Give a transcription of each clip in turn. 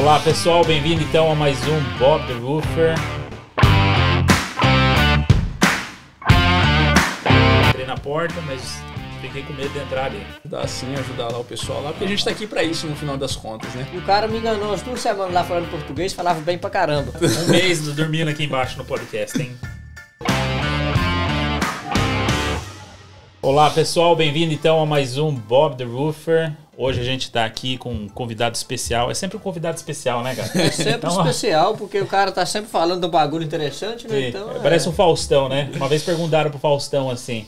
Olá pessoal, bem-vindo então a mais um Bob the Roofer. Entrei na porta, mas fiquei com medo de entrar ali. Ajudar sim, ajudar lá o pessoal lá, porque a gente tá aqui pra isso no final das contas, né? O cara me enganou as 2 semanas lá falando português, falava bem pra caramba. Um mês dormindo aqui embaixo no podcast, hein? Olá pessoal, bem-vindo então a mais um Bob the Roofer. Hoje a gente tá aqui com um convidado especial. É sempre um convidado especial, né, cara? É sempre então, especial, porque o cara tá sempre falando de um bagulho interessante, né? Então, parece um Faustão, né? Uma vez perguntaram pro Faustão assim,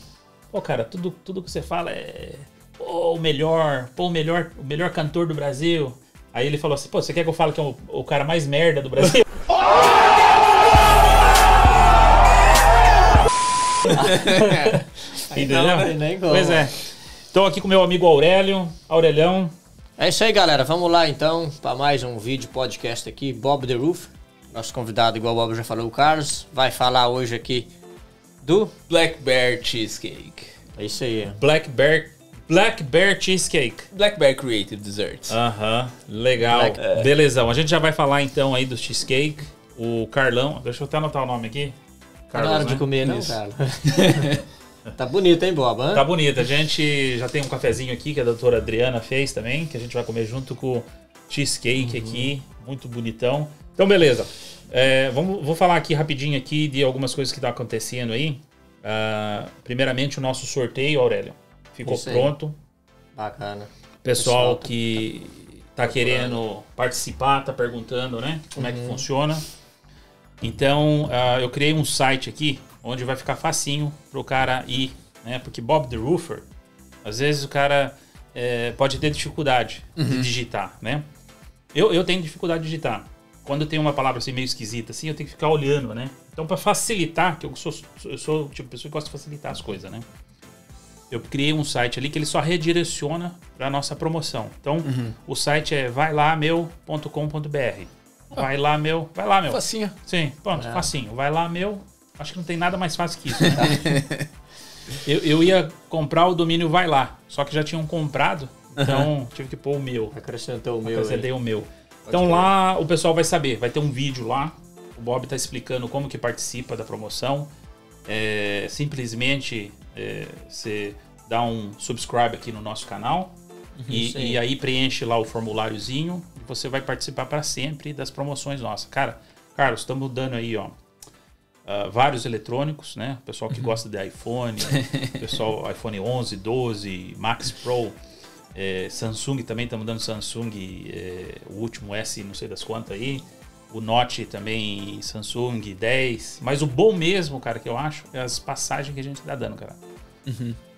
pô, cara, tudo que você fala é o melhor cantor do Brasil. Aí ele falou assim, pô, você quer que eu fale que é o cara mais merda do Brasil? Entendeu? Não, pois é. Estou aqui com meu amigo Aurelão. É isso aí, galera. Vamos lá então para mais um vídeo podcast aqui. Bob the Roof, nosso convidado, igual o Bob já falou, o Carlos, vai falar hoje aqui do Black Bear Cheesecake. É isso aí. Black Bear Cheesecake. Black Bear Creative Desserts. Aham, legal. Belezão. A gente já vai falar então aí do cheesecake. O Carlão, deixa eu até anotar o nome aqui. Carlos, não é hora de comer, não, Carlos. Tá bonito, hein, Bob? Hein? Tá bonito. A gente já tem um cafezinho aqui que a doutora Adriana fez também, que a gente vai comer junto com o cheesecake aqui. Muito bonitão. Então, beleza. Vou falar aqui rapidinho aqui de algumas coisas que tá acontecendo aí. Primeiramente, o nosso sorteio, Aurélio. Ficou pronto. Bacana. Pessoal que tá querendo participar, tá perguntando, né? Como é que funciona. Então, eu criei um site aqui onde vai ficar facinho pro cara ir, né? Porque Bob the Roofer, às vezes o cara pode ter dificuldade de digitar, né? Eu tenho dificuldade de digitar. Quando tem uma palavra assim meio esquisita, assim, eu tenho que ficar olhando, né? Então, para facilitar, que eu sou tipo pessoa que gosta de facilitar as coisas, né? Eu criei um site ali que ele só redireciona para nossa promoção. Então, o site é vai-lá-meu.com.br. Vai lá, meu. Facinho. Sim, pronto, facinho. Vai lá, meu. Acho que não tem nada mais fácil que isso, né? Eu ia comprar o domínio vai lá, só que já tinham comprado, então tive que pôr o meu. Acrescentei o meu. Então lá o pessoal vai saber, vai ter um vídeo lá, o Bob tá explicando como que participa da promoção. Simplesmente você dá um subscribe aqui no nosso canal e aí preenche lá o formuláriozinho e você vai participar para sempre das promoções nossas. Cara, Carlos, estamos dando aí, ó. Vários eletrônicos, né? O pessoal que gosta de iPhone, pessoal iPhone 11, 12, Max Pro, Samsung também, estamos dando Samsung, o último S não sei das quantas aí, o Note também, Samsung 10, mas o bom mesmo, cara, que eu acho, é as passagens que a gente tá dando, cara.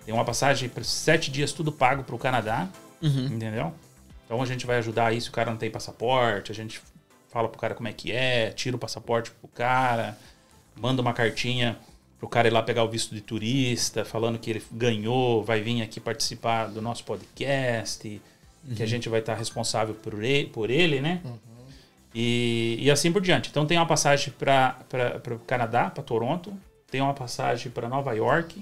Tem uma passagem para 7 dias tudo pago pro Canadá, entendeu? Então a gente vai ajudar aí se o cara não tem passaporte, a gente fala pro cara como é que é, tira o passaporte pro cara... Manda uma cartinha pro cara ir lá pegar o visto de turista, falando que ele ganhou, vai vir aqui participar do nosso podcast, que a gente vai estar responsável por ele, né? E assim por diante. Então tem uma passagem para o Canadá, para Toronto, tem uma passagem para Nova York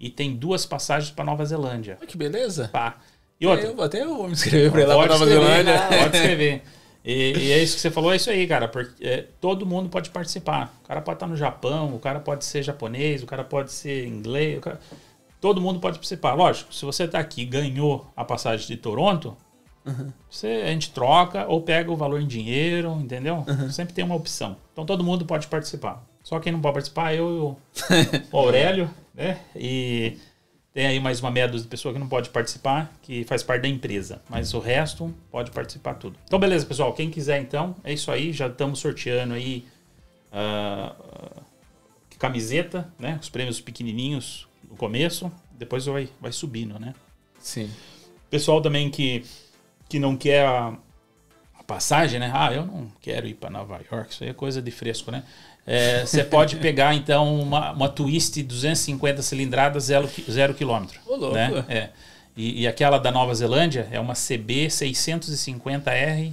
e tem 2 passagens para Nova Zelândia. Que beleza! Pá. E outra, até eu vou me inscrever para ir lá para Nova Zelândia. Pode escrever. E é isso que você falou, é isso aí, cara, porque todo mundo pode participar. O cara pode estar no Japão, o cara pode ser japonês, o cara pode ser inglês, todo mundo pode participar. Lógico, se você está aqui e ganhou a passagem de Toronto, a gente troca ou pega o valor em dinheiro, entendeu? Sempre tem uma opção. Então todo mundo pode participar. Só quem não pode participar é eu e o Aurélio, né? E tem aí mais uma meia dúzia de pessoas que não pode participar, que faz parte da empresa. Mas o resto pode participar tudo. Então, beleza, pessoal. Quem quiser, então, é isso aí. Já estamos sorteando aí camiseta, né? Os prêmios pequenininhos no começo. Depois vai subindo, né? Sim. Pessoal também que não quer a passagem, né? Ah, eu não quero ir para Nova York. Isso aí é coisa de fresco, né? Você pode pegar, então, uma Twist 250 cilindradas, 0 km. Ô, louco. Né? E aquela da Nova Zelândia é uma CB 650R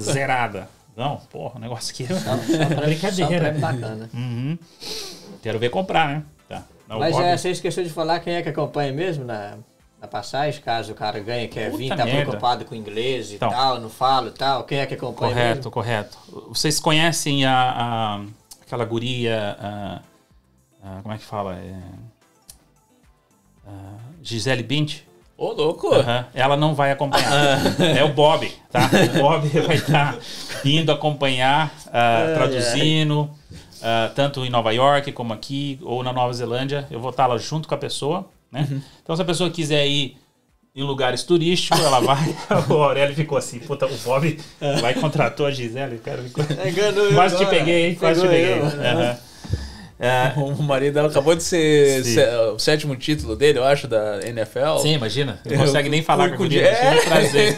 zerada. Não, porra, o negócio aqui é brincadeira. Bacana. Quero ver comprar, né? Tá. Mas você esqueceu de falar quem é que acompanha mesmo na da passagem, caso o cara ganhe, quer vir, tá preocupado com inglês e então, tal, não fala e tal, quem é que acompanha? Correto, correto. Vocês conhecem aquela guria, como é que fala? Gisele Bündchen? Ô, louco! Uhum. Ela não vai acompanhar. É o Bob, tá? O Bob vai estar indo acompanhar, traduzindo, tanto em Nova York como aqui, ou na Nova Zelândia. Eu vou estar lá junto com a pessoa, né? Uhum. Então, se a pessoa quiser ir em lugares turísticos, ela vai... O Aurélio ficou assim, puta, o Bob vai contratou a Gisele, cara. Quase te peguei, hein? Quase te peguei. O marido dela acabou de ser o sétimo título dele, eu acho, da NFL. Sim, imagina. Não consegue nem falar com o dia. Trazer.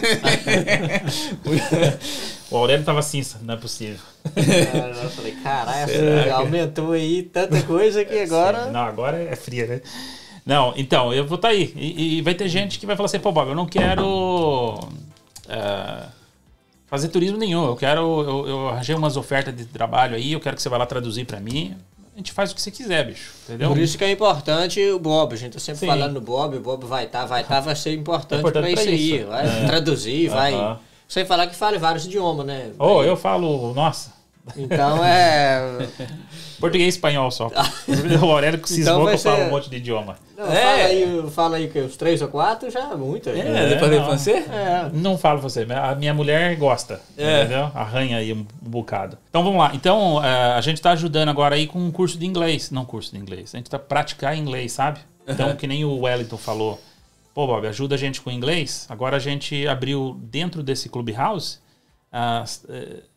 O Aurélio estava assim, não é possível. Eu falei, caralho, aumentou aí tanta coisa que agora... Não, agora é fria, né? Não, então, eu vou estar aí. E vai ter gente que vai falar assim, pô, Bob, eu não quero... fazer turismo nenhum. Eu quero... Eu arranjei umas ofertas de trabalho aí, eu quero que você vá lá traduzir para mim. A gente faz o que você quiser, bicho. Entendeu? Por isso que é importante o Bob. A gente tá sempre falando do Bob. O Bob vai ser importante pra isso aí. Vai traduzir, vai... Sem falar que fala vários idiomas, né? Ou eu falo... Nossa! Então é... Português e espanhol só. O Aurélio que cismou que eu falo um monte de idioma. Não, fala aí que os 3 ou 4 já é muito. Depois de francês? Não falo francês, mas a minha mulher gosta. Entendeu? Arranha aí um bocado. Então vamos lá. Então a gente tá ajudando agora aí com um curso de inglês. Não curso de inglês. A gente tá praticando inglês, sabe? Então que nem o Wellington falou. Pô, Bob, ajuda a gente com inglês. Agora a gente abriu dentro desse Clubhouse...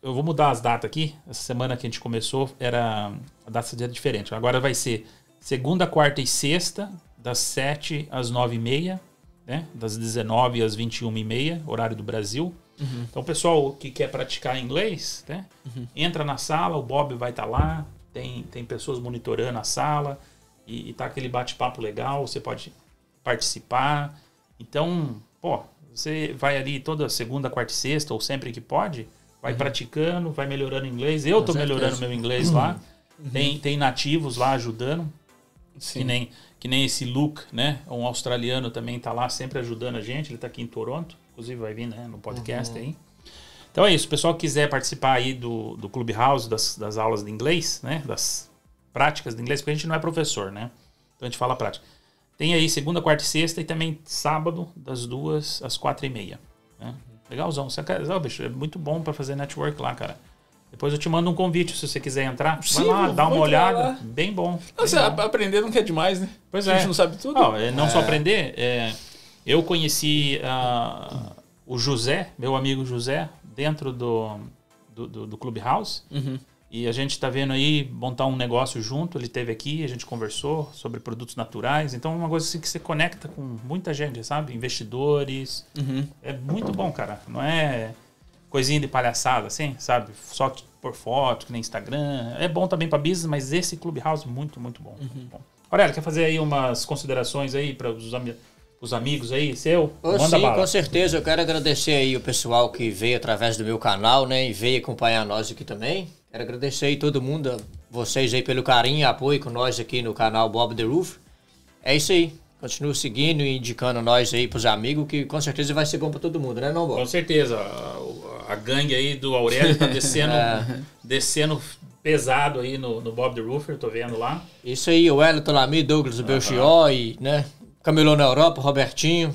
eu vou mudar as datas aqui. Essa semana que a gente começou era a data era diferente. Agora vai ser segunda, quarta e sexta, das 7 às 9h30, né? Das 19 às 21h30, horário do Brasil. Uhum. Então, o pessoal que quer praticar inglês, né? Uhum. Entra na sala, o Bob vai estar lá, tem pessoas monitorando a sala e tá aquele bate-papo legal, você pode participar. Então, pô... Você vai ali toda segunda, quarta e sexta, ou sempre que pode, vai praticando, vai melhorando inglês. Eu tô melhorando meu inglês lá. Uhum. Tem nativos lá ajudando. Sim. Que nem esse Luke, né? Um australiano também tá lá sempre ajudando a gente. Ele tá aqui em Toronto. Inclusive vai vir, né, no podcast aí. Então é isso. O pessoal que quiser participar aí do Clubhouse, das aulas de inglês, né? Das práticas de inglês, porque a gente não é professor, né? Então a gente fala prática. Tem aí segunda, quarta e sexta e também sábado, das 2 às 4h30. Né? Legalzão. Você quer, bicho, é muito bom para fazer network lá, cara. Depois eu te mando um convite se você quiser entrar. Sim, vai lá, dá uma olhada. Lá. Bem bom. Nossa, bem bom. Aprender não quer demais, né? Pois é. A gente não sabe tudo. Não só aprender. Eu conheci o José, meu amigo José, dentro do Clubhouse. Uhum. E a gente está vendo aí montar um negócio junto. Ele esteve aqui, a gente conversou sobre produtos naturais. Então é uma coisa assim que você conecta com muita gente, sabe? Investidores. Uhum. É muito bom, cara. Não é coisinha de palhaçada, assim, sabe? Só por foto, que nem Instagram. É bom também para business, mas esse Clubhouse muito, muito bom. Uhum. Muito bom. Aurélio, quer fazer aí umas considerações aí para os amigos aí, seu? Manda sim, bala. Com certeza. Eu quero agradecer aí o pessoal que veio através do meu canal, né? E veio acompanhar nós aqui também. Quero agradecer aí todo mundo, vocês aí pelo carinho e apoio com nós aqui no canal Bob The Roof. É isso aí. Continua seguindo e indicando nós aí pros amigos, que com certeza vai ser bom pra todo mundo, né, não, Bob? Com certeza. A gangue aí do Aurélio tá descendo pesado aí no Bob The Roof, eu tô vendo lá. Isso aí, o Wellington Lamy, Douglas Belchior e, né, Camilo na Europa, Robertinho,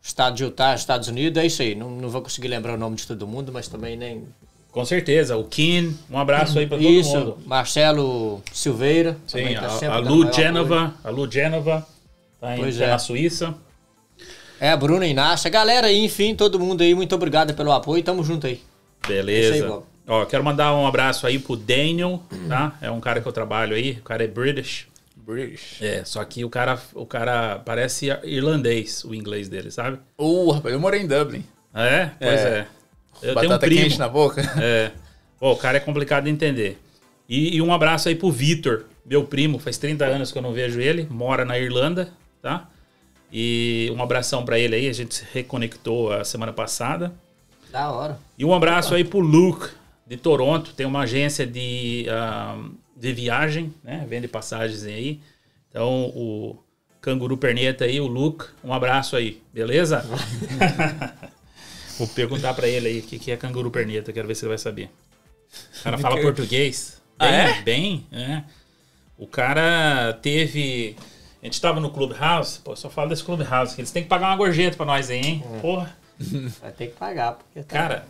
estado de Utah, Estados Unidos. É isso aí. Não vou conseguir lembrar o nome de todo mundo, mas também nem... Com certeza, o Kim, um abraço aí para todo mundo. Marcelo Silveira. Sim, tá a Lu Genova, tá na Suíça. Bruno Inácio, a galera aí, enfim, todo mundo aí, muito obrigado pelo apoio, tamo junto aí. Beleza. É aí, ó, quero mandar um abraço aí pro Daniel, tá? É um cara que eu trabalho aí, o cara é British. É, só que o cara parece irlandês, o inglês dele, sabe? Rapaz, eu morei em Dublin. É? Pois é. Eu batata tenho um primo quente na boca. O cara é complicado de entender. E um abraço aí pro Vitor, meu primo. Faz 30 anos que eu não vejo ele. Mora na Irlanda, tá? E um abração pra ele aí. A gente se reconectou a semana passada. Da hora. E um abraço aí pro Luke, de Toronto. Tem uma agência de viagem, né? Vende passagens aí. Então, o Canguru Perneta aí, o Luca. Um abraço aí, beleza? Vou perguntar pra ele aí o que é Canguru Perneta. Quero ver se ele vai saber. O cara fala português. Bem, é? Bem, é. O cara teve... A gente tava no Clubhouse. Pô, só falo desse Clubhouse. Que eles têm que pagar uma gorjeta pra nós aí, hein? É. Porra. Vai ter que pagar. Porque tá... Cara,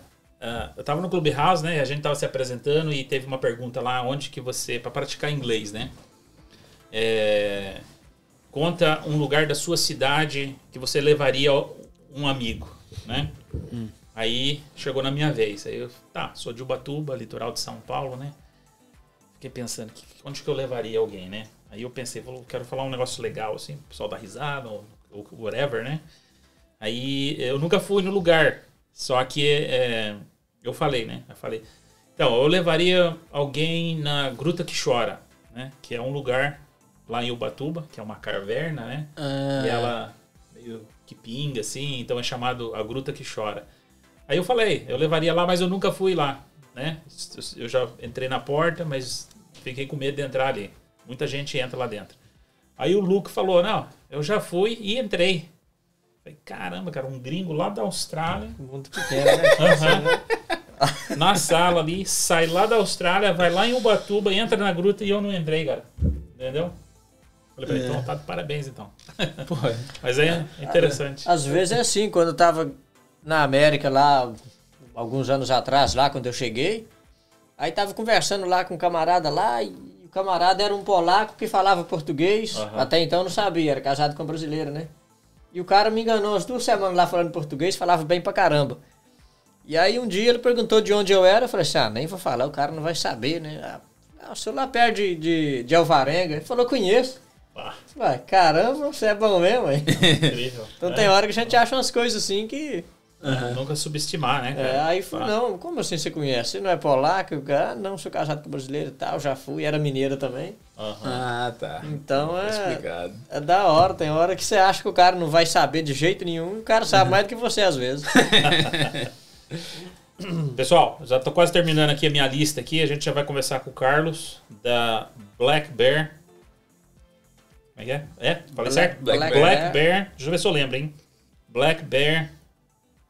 eu tava no Clubhouse, né? A gente tava se apresentando e teve uma pergunta lá. Onde que você... Pra praticar inglês, né? É... Conta um lugar da sua cidade que você levaria um amigo, né? Aí chegou na minha vez. Aí eu... Tá, sou de Ubatuba, litoral de São Paulo, né? Fiquei pensando, onde que eu levaria alguém, né? Aí eu pensei, quero falar um negócio legal, assim, o pessoal dá risada, ou whatever, né? Aí eu nunca fui no lugar, só que eu falei, né? Eu falei, então, eu levaria alguém na Gruta que Chora, né? Que é um lugar lá em Ubatuba, que é uma caverna, né? E ela meio que pinga, assim, então é chamado a Gruta que Chora. Aí eu falei, eu levaria lá, mas eu nunca fui lá. Né? Eu já entrei na porta, mas fiquei com medo de entrar ali. Muita gente entra lá dentro. Aí o Luke falou, não, eu já fui e entrei. Falei, caramba, cara, um gringo lá da Austrália. Um mundo pequeno, né? Uhum. Na sala ali, sai lá da Austrália, vai lá em Ubatuba, entra na gruta e eu não entrei, cara. Entendeu? Falei, pra ele, então, tá de parabéns, então. Pô, mas é interessante. Às vezes é assim, quando eu tava na América lá... Alguns anos atrás, lá quando eu cheguei, aí tava conversando lá com um camarada lá, e o camarada era um polaco que falava português, até então não sabia, era casado com uma brasileira, né? E o cara me enganou as 2 semanas lá falando português, falava bem pra caramba. E aí um dia ele perguntou de onde eu era, eu falei assim, ah, nem vou falar, o cara não vai saber, né? Ah, eu sou lá perto de Alvarenga, ele falou, conheço. Falei, caramba, você é bom mesmo, hein? Então tem hora que a gente acha umas coisas assim que... Uhum. Nunca subestimar, né, cara? Aí fui, não, como assim você conhece? Você não é polaco? Ah, não, sou casado com brasileiro e tal, já fui, era mineira também. Uhum. Ah, tá. Então é da hora, tem hora que você acha que o cara não vai saber de jeito nenhum, e o cara sabe mais do que você às vezes. Pessoal, já tô quase terminando aqui a minha lista aqui, a gente já vai conversar com o Carlos, da Black Bear. Como é que é? Falei certo? Black Bear. Deixa eu ver se eu lembro, hein? Black Bear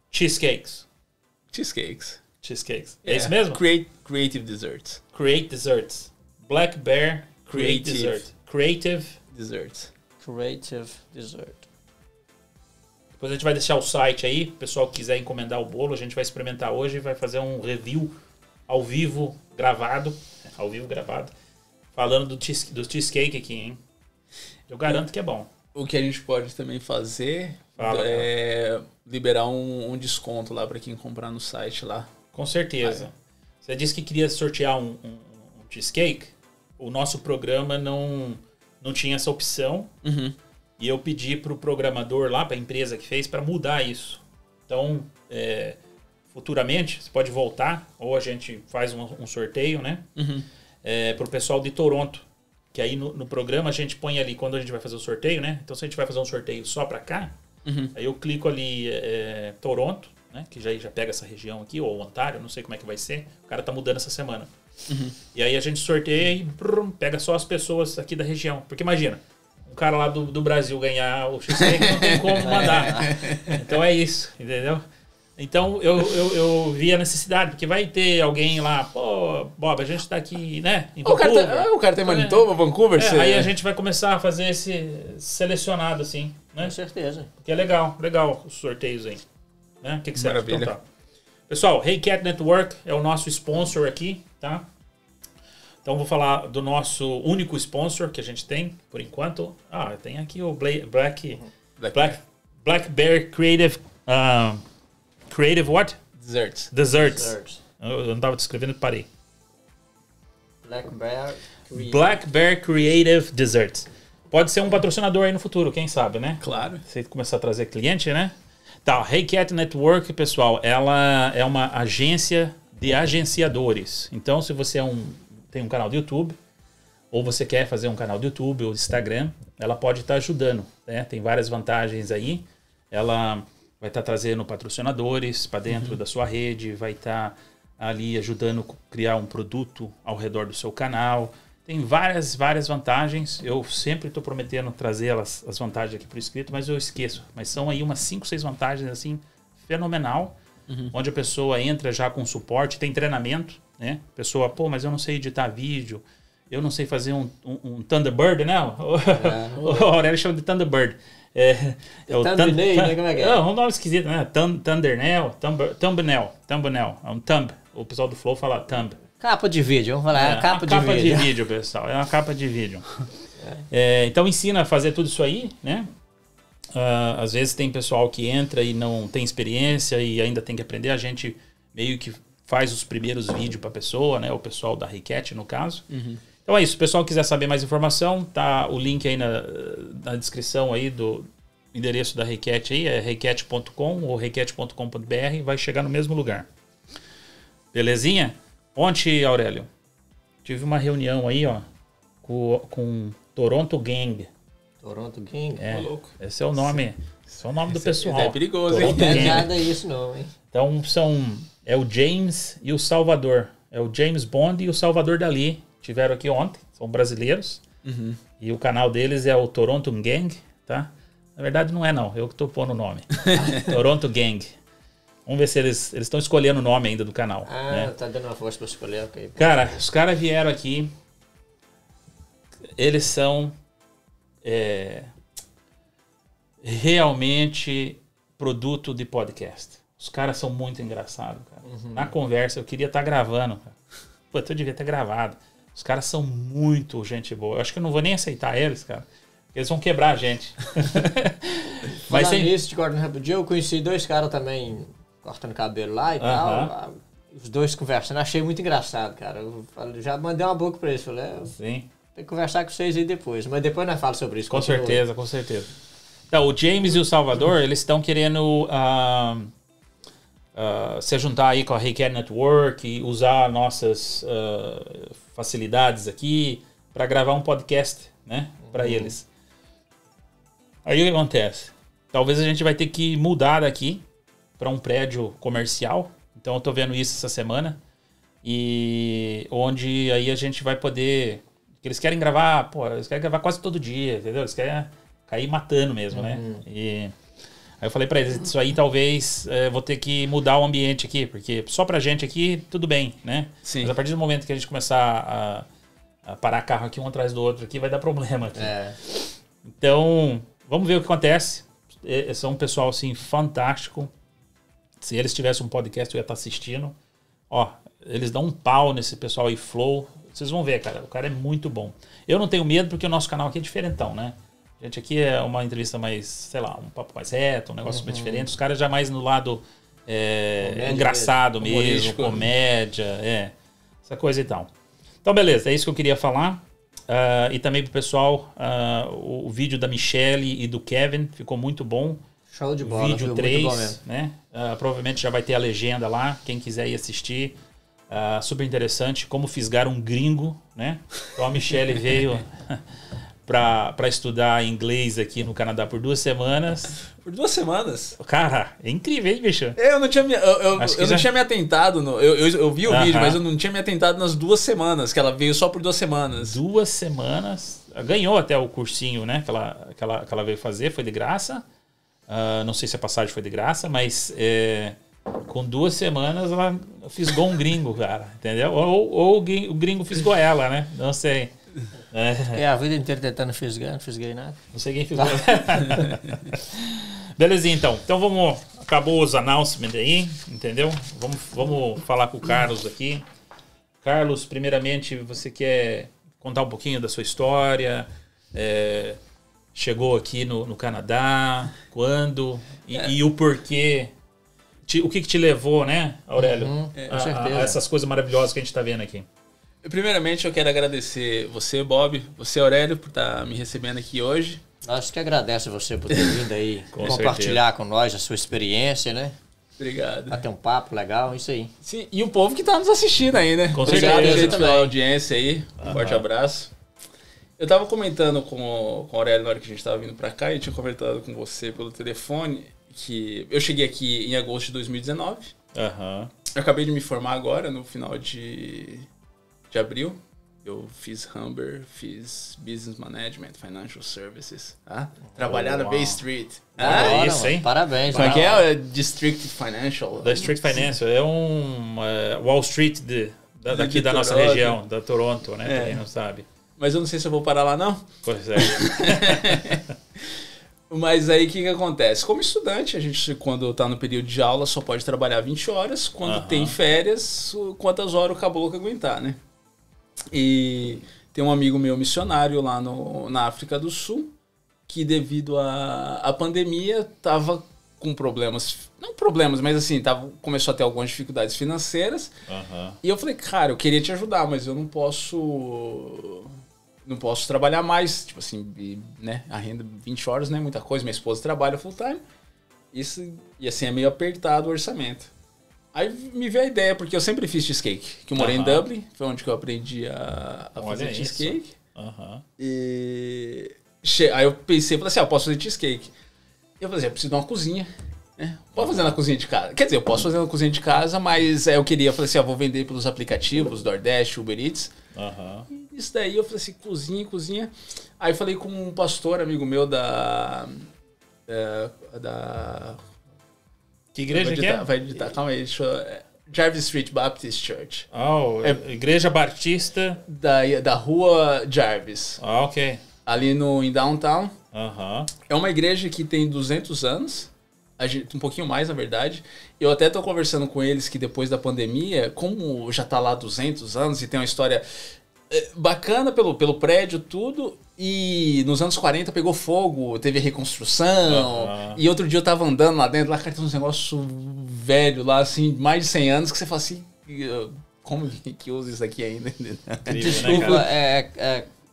Cheesecakes. É isso mesmo? Creative Desserts. Black Bear Creative Desserts. Depois a gente vai deixar o site aí. O pessoal que quiser encomendar o bolo, a gente vai experimentar hoje e vai fazer um review ao vivo gravado. Falando do cheesecake aqui, hein? Eu garanto que é bom. O que a gente pode também fazer é liberar um desconto lá para quem comprar no site lá. Com certeza. Você disse que queria sortear um cheesecake. O nosso programa não tinha essa opção. Uhum. E eu pedi para o programador lá, para a empresa que fez, para mudar isso. Então, futuramente, você pode voltar ou a gente faz um sorteio, né? Uhum. Para o pessoal de Toronto. Que aí no programa a gente põe ali quando a gente vai fazer o sorteio, né? Então, se a gente vai fazer um sorteio só pra cá, aí eu clico ali Toronto, né? Que já pega essa região aqui, ou Ontário, não sei como é que vai ser. O cara tá mudando essa semana. E aí a gente sorteia e pega só as pessoas aqui da região. Porque imagina, um cara lá do Brasil ganhar o cheesecake não tem como mandar. Então é isso, entendeu? Então eu vi a necessidade, porque vai ter alguém lá, pô, Bob, a gente tá aqui, né, em Vancouver. O cara tá em Manitoba, Vancouver. Aí a gente vai começar a fazer esse selecionado, assim, né? Com certeza. Porque é legal os sorteios aí, né? O que você acha? Maravilha. Então, tá. Pessoal, Heycat Network é o nosso sponsor aqui, tá? Então vou falar do nosso único sponsor que a gente tem, por enquanto. Ah, tem aqui o Black Bear Creative... Creative what? Desserts. Eu não tava descrevendo, parei. Black Bear Creative Desserts. Pode ser um patrocinador aí no futuro, quem sabe, né? Claro. Se começar a trazer cliente, né? Tá, Heycat Network, pessoal, ela é uma agência de agenciadores. Então, se você tem um canal do YouTube, ou você quer fazer um canal do YouTube ou Instagram, ela pode estar ajudando, né? Tem várias vantagens aí. Ela... vai estar trazendo patrocinadores para dentro da sua rede, vai estar ali ajudando a criar um produto ao redor do seu canal. Tem várias vantagens. Eu sempre estou prometendo trazer elas, as vantagens aqui por escrito, mas eu esqueço. Mas são aí umas 5 ou 6 vantagens assim fenomenal, onde a pessoa entra já com suporte, tem treinamento, né? A pessoa, pô, mas eu não sei editar vídeo, eu não sei fazer um Thunderbird, né? O Aurélio chama de Thunderbird. É o thumbnail, né? Como é que é? É um nome esquisito, né? Thumbnail, thumbnail, é um thumb. O pessoal do Flow fala thumb. Capa de vídeo, vamos falar, é uma capa de vídeo, pessoal, é uma capa de vídeo. Então ensina a fazer tudo isso aí, né? Às vezes tem pessoal que entra e não tem experiência e ainda tem que aprender. A gente meio que faz os primeiros vídeos para a pessoa, né? O pessoal da Heycat, no caso. Então é isso, se o pessoal quiser saber mais informação, tá o link aí na descrição aí do endereço da Heycat aí, é heycat.com ou heycat.com.br, vai chegar no mesmo lugar. Belezinha? Ontem, Aurélio, tive uma reunião aí, ó, com Toronto Gang. Toronto Gang? É, louco. Esse é o nome, do pessoal. É perigoso, hein? Não é nada isso não, hein? Então é o James e o Salvador. É o James Bond e o Salvador Dali. Tiveram aqui ontem, são brasileiros. E o canal deles é o Toronto Gang, tá? Na verdade não é não, eu que tô pondo o nome. Toronto Gang. Vamos ver se eles estão escolhendo o nome ainda do canal. Né? Tá dando uma força pra escolher. Okay. Cara, os caras vieram aqui. Eles são realmente produto de podcast. Os caras são muito engraçados, cara. Na conversa, eu queria estar gravando, cara. Pô, eu devia ter gravado. Os caras são muito gente boa. Eu acho que eu não vou nem aceitar eles, cara. Eles vão quebrar a gente. Mas sem isso, de cortar rapidinho, eu conheci 2 caras também cortando cabelo lá e tal. Os 2 conversando, achei muito engraçado, cara. Eu já mandei uma boca pra eles. Falei, sim, tem que conversar com vocês aí depois. Mas depois nós falamos sobre isso. Com certeza, com certeza. Então, o James e o Salvador, eles estão querendo... se juntar aí com a Heycat Network e usar nossas facilidades aqui para gravar um podcast, né, para eles. Aí o que acontece? Talvez a gente vai ter que mudar daqui para um prédio comercial. Então eu tô vendo isso essa semana e onde aí a gente vai poder. Eles querem gravar, pô, eles querem gravar quase todo dia, entendeu? Eles querem cair matando mesmo, né? E aí eu falei pra eles, isso aí talvez vou ter que mudar o ambiente aqui, porque só pra gente aqui, tudo bem, né? Sim. Mas a partir do momento que a gente começar a parar carro aqui um atrás do outro aqui, vai dar problema aqui. Então, vamos ver o que acontece. São um pessoal, assim, fantástico. Se eles tivessem um podcast, eu ia estar assistindo. Ó, eles dão um pau nesse pessoal aí, Flow. Vocês vão ver, cara, o cara é muito bom. Eu não tenho medo, porque o nosso canal aqui é diferentão, né? Gente, aqui é uma entrevista mais, sei lá, um papo mais reto, um negócio super diferente. Os caras já mais no lado engraçado mesmo, comédia, essa coisa e tal. Então, beleza, é isso que eu queria falar. E também pro pessoal, o vídeo da Michelle e do Kevin ficou muito bom. Show de bola, vídeo 3, muito bom mesmo, né? Provavelmente já vai ter a legenda lá, quem quiser ir assistir. Super interessante, como fisgar um gringo, né? Então a Michelle veio... Pra estudar inglês aqui no Canadá por 2 semanas. Por 2 semanas? Cara, é incrível, hein, bicho? Eu não tinha me atentado. Eu vi o vídeo, mas eu não tinha me atentado nas 2 semanas, que ela veio só por 2 semanas. 2 semanas. Ganhou até o cursinho, né, que ela veio fazer, foi de graça. Não sei se a passagem foi de graça, mas com 2 semanas ela fisgou um gringo, cara, entendeu? Ou o gringo fisgou ela, né? Não sei. É, a vida inteira tentando fisgar, não fisguei nada. Não sei quem fisgou. Belezinha, então. Então vamos... Acabou os announcements aí, entendeu? Vamos falar com o Carlos aqui. Carlos, primeiramente, você quer contar um pouquinho da sua história? Chegou aqui no Canadá, quando? E o porquê... O que te levou, né, Aurélio? Com certeza. A essas coisas maravilhosas que a gente tá vendo aqui. Primeiramente, eu quero agradecer você, Bob, você, Aurélio, por estar me recebendo aqui hoje. Nós que agradece você por ter vindo aí compartilhar com nós a sua experiência, né? Obrigado. Bater um papo legal, isso aí. Sim, e o povo que está nos assistindo aí, né? Com certeza, pela audiência aí. Um forte abraço. Eu estava comentando com o Aurélio na hora que a gente estava vindo para cá e tinha comentado com você pelo telefone que eu cheguei aqui em agosto de 2019. Eu acabei de me formar agora, no final de abril. Eu fiz Humber, fiz Business Management, Financial Services. Ah, trabalhar na Bay Street. Ah, é isso, hein? Parabéns. Como é que é? District Financial. District Financial. É um Wall Street daqui da nossa região, da Toronto, né? É. Quem não sabe. Mas eu não sei se eu vou parar lá, não. Pois é. Mas aí o que acontece? Como estudante, a gente, quando está no período de aula, só pode trabalhar 20 horas. Quando tem férias, quantas horas o caboclo aguentar, né? E tem um amigo meu missionário lá na África do Sul, que devido à pandemia estava com problemas, não problemas, mas assim, começou a ter algumas dificuldades financeiras. E eu falei, cara, eu queria te ajudar, mas eu não posso trabalhar mais, tipo assim, né, a renda 20 horas não é muita coisa, minha esposa trabalha full time, isso, e assim é meio apertado o orçamento. Aí me veio a ideia, porque eu sempre fiz cheesecake, que eu morei em Dublin, foi onde que eu aprendi a fazer cheesecake. E aí eu pensei, falei assim, eu posso fazer cheesecake. Eu falei assim, eu preciso de uma cozinha, né? Posso fazer na cozinha de casa? Quer dizer, eu posso fazer na cozinha de casa, mas eu queria, eu falei assim, eu vou vender pelos aplicativos, DoorDash, Uber Eats. E isso daí eu falei assim, cozinha. Aí eu falei com um pastor, amigo meu da que igreja que é? Vai editar, calma aí, deixa eu... Jarvis Street Baptist Church. Igreja Batista... Da rua Jarvis. Ali em Downtown. É uma igreja que tem 200 anos, um pouquinho mais, na verdade. Eu até tô conversando com eles que depois da pandemia, como já tá lá 200 anos e tem uma história bacana pelo prédio, tudo... E nos anos 40 pegou fogo, teve a reconstrução. E outro dia eu tava andando lá dentro, lá, cara, tem uns negócios velho lá, assim, mais de 100 anos, que você fala assim, como que usa isso aqui ainda? Desculpa, né,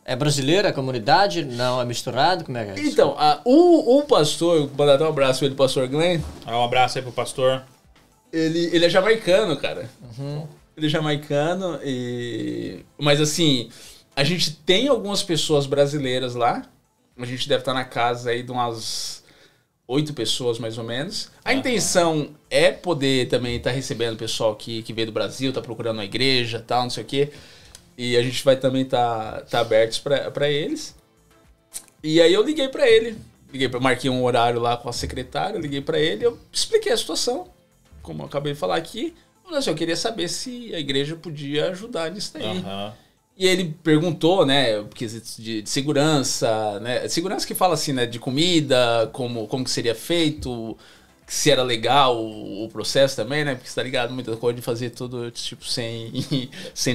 é brasileira a comunidade? Não, é misturado? Como é que é isso? Então, o pastor, eu vou mandar até um abraço pra ele, pastor Glenn. Um abraço aí pro pastor. Ele é jamaicano, cara. Ele é jamaicano, mas assim... A gente tem algumas pessoas brasileiras lá. A gente deve estar na casa aí de umas 8 pessoas, mais ou menos. A intenção é poder também estar recebendo o pessoal que veio do Brasil, tá procurando uma igreja e tal, não sei o quê. E a gente vai também tá abertos para eles. E aí eu liguei para ele. Marquei um horário lá com a secretária, liguei para ele, eu expliquei a situação, como eu acabei de falar aqui. Eu queria saber se a igreja podia ajudar nisso daí. E ele perguntou, né, quesitos de segurança, né, segurança que fala assim, né, de comida, como que seria feito, se era legal o processo também, né, porque você tá ligado, muita coisa de fazer tudo, tipo, sem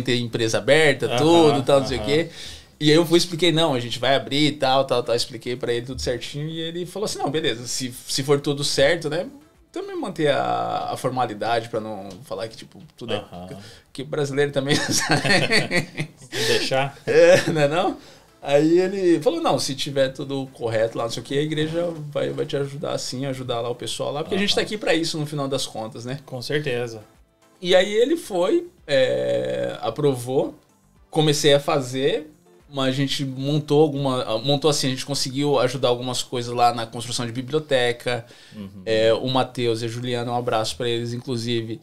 ter empresa aberta, tudo, tal, não sei o quê. E aí eu expliquei, não, a gente vai abrir, tal, expliquei pra ele tudo certinho e ele falou assim, não, beleza, se for tudo certo, né, também manter a formalidade pra não falar que, tipo, tudo é... Que brasileiro também deixar. Não é não? Aí ele falou, não, se tiver tudo correto lá, não sei o que, a igreja vai te ajudar sim, ajudar lá o pessoal lá, porque a gente tá aqui pra isso no final das contas, né? Com certeza. E aí ele foi, aprovou, comecei a fazer... Mas a gente montou assim, a gente conseguiu ajudar algumas coisas lá na construção de biblioteca. O Matheus e a Juliana, um abraço para eles, inclusive.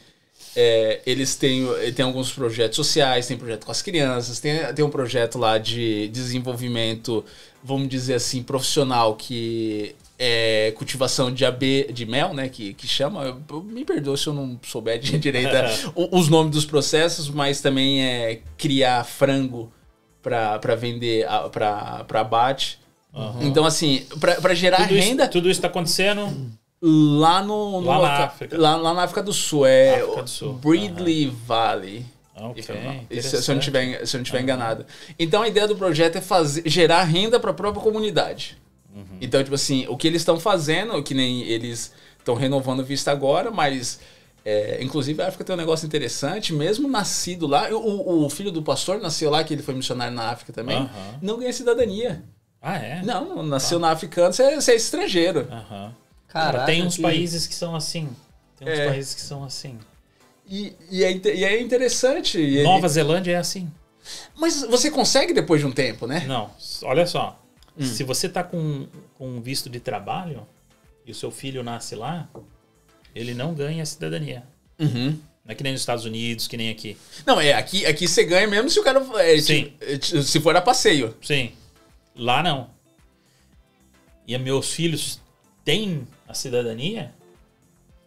Eles têm alguns projetos sociais, tem projeto com as crianças, tem um projeto lá de desenvolvimento, vamos dizer assim, profissional, que é cultivação de mel, né, que chama. Me perdoa se eu não souber direito os nomes dos processos, mas também é criar frango para vender, para abate. Então, assim, para gerar tudo renda... tudo isso está acontecendo? Lá na África do Sul. É África do Sul. Breedley Valley. Se eu não estiver enganado. Então, a ideia do projeto é gerar renda para a própria comunidade. Então, tipo assim, o que eles estão fazendo, que nem eles estão renovando vista agora, mas... inclusive a África tem um negócio interessante, mesmo nascido lá, o filho do pastor nasceu lá, que ele foi missionário na África também, não ganha cidadania. Não, nasceu na África, você é estrangeiro. Caraca, tem uns países que são assim, tem uns países que são assim. E é interessante. Nova Zelândia é assim. Mas você consegue depois de um tempo, né? Não, olha só, se você tá com um visto de trabalho e o seu filho nasce lá, ele não ganha a cidadania. Não é que nem nos Estados Unidos, que nem aqui. Não, é aqui você ganha mesmo se o cara... É, sim. Se for a passeio. Sim. Lá não. E meus filhos têm a cidadania?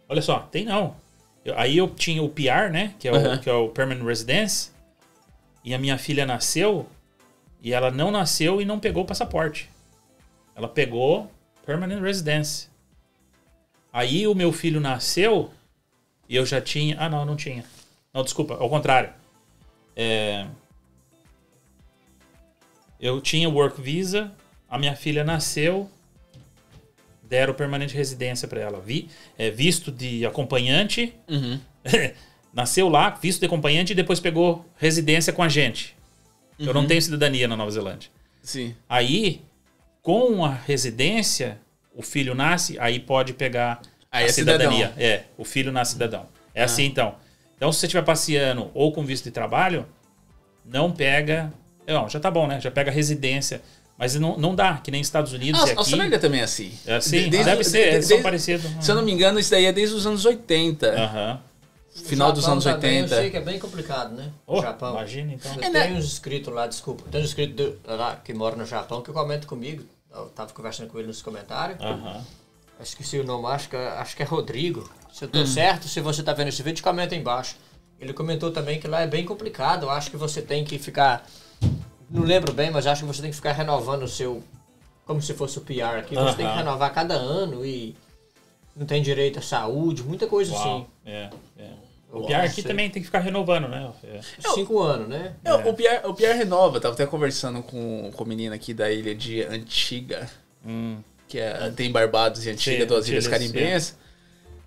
Olha só, tem não. Aí eu tinha o PR, né? Que é o, que é o Permanent Residence. E a minha filha nasceu e ela não nasceu e não pegou o passaporte. Ela pegou Permanent Residence. Aí o meu filho nasceu... E eu já tinha... Ah, não tinha. Não, desculpa. Ao contrário. Eu tinha Work Visa. A minha filha nasceu. Deram permanente residência para ela. Visto de acompanhante. Uhum. Nasceu lá, visto de acompanhante. E depois pegou residência com a gente. Uhum. Eu não tenho cidadania na Nova Zelândia. Sim. Aí, com a residência, o filho nasce. Aí pode pegar... Aí a cidadania. Cidadão. É, o filho nasce cidadão. É assim, então. Então, se você estiver passeando ou com visto de trabalho, não pega... Não, já tá bom, né? Já pega residência. Mas não dá, que nem Estados Unidos e aqui. A Austrália também é assim. É assim? Deve ser, são parecidos. Se eu não me engano, isso daí é desde os anos 80. Aham. Final dos anos 80. Eu sei que é bem complicado, né? O Japão. Imagina, então. Tem uns inscritos lá, desculpa. Tem uns inscritos lá que moram no Japão que comentam comigo. Eu tava conversando com ele nos comentários. Aham. Esqueci o nome, acho que é Rodrigo. Se eu tô certo, se você tá vendo esse vídeo, comenta aí embaixo. Ele comentou também que lá é bem complicado. Eu acho que você tem que ficar... Não lembro bem, mas acho que você tem que ficar renovando o seu... Como se fosse o PR aqui. Você tem que renovar cada ano e... Não tem direito à saúde, muita coisa assim. É. O PR aqui também tem que ficar renovando, né? 5 anos, né? O PR renova. Tava até conversando com a menina aqui da ilha de Antiga. Que tem Barbados e Antiga, duas ilhas caribenhas.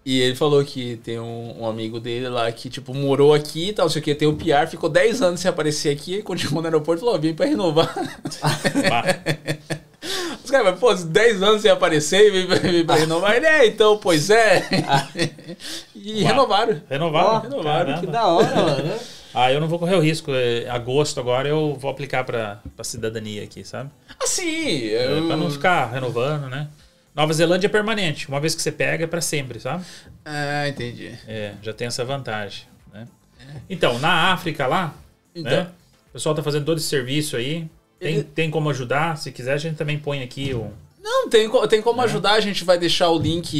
E ele falou que tem um amigo dele lá que, tipo, morou aqui e tal, não sei o que, tem o PR, ficou 10 anos sem aparecer aqui, continuou no aeroporto e falou, vim pra renovar. Os caras, pô, 10 anos sem aparecer e vim pra renovar. Ele, então, pois é. E renovaram. Que da hora, mano, né? Eu não vou correr o risco. Agosto agora eu vou aplicar pra cidadania aqui, sabe? Sim! Pra não ficar renovando, né? Nova Zelândia é permanente. Uma vez que você pega, é pra sempre, sabe? Entendi. Já tem essa vantagem, né? Então, na África lá, né? O pessoal tá fazendo todo esse serviço aí. Tem como ajudar? Se quiser, a gente também põe aqui o... Não, tem como ajudar, a gente vai deixar o link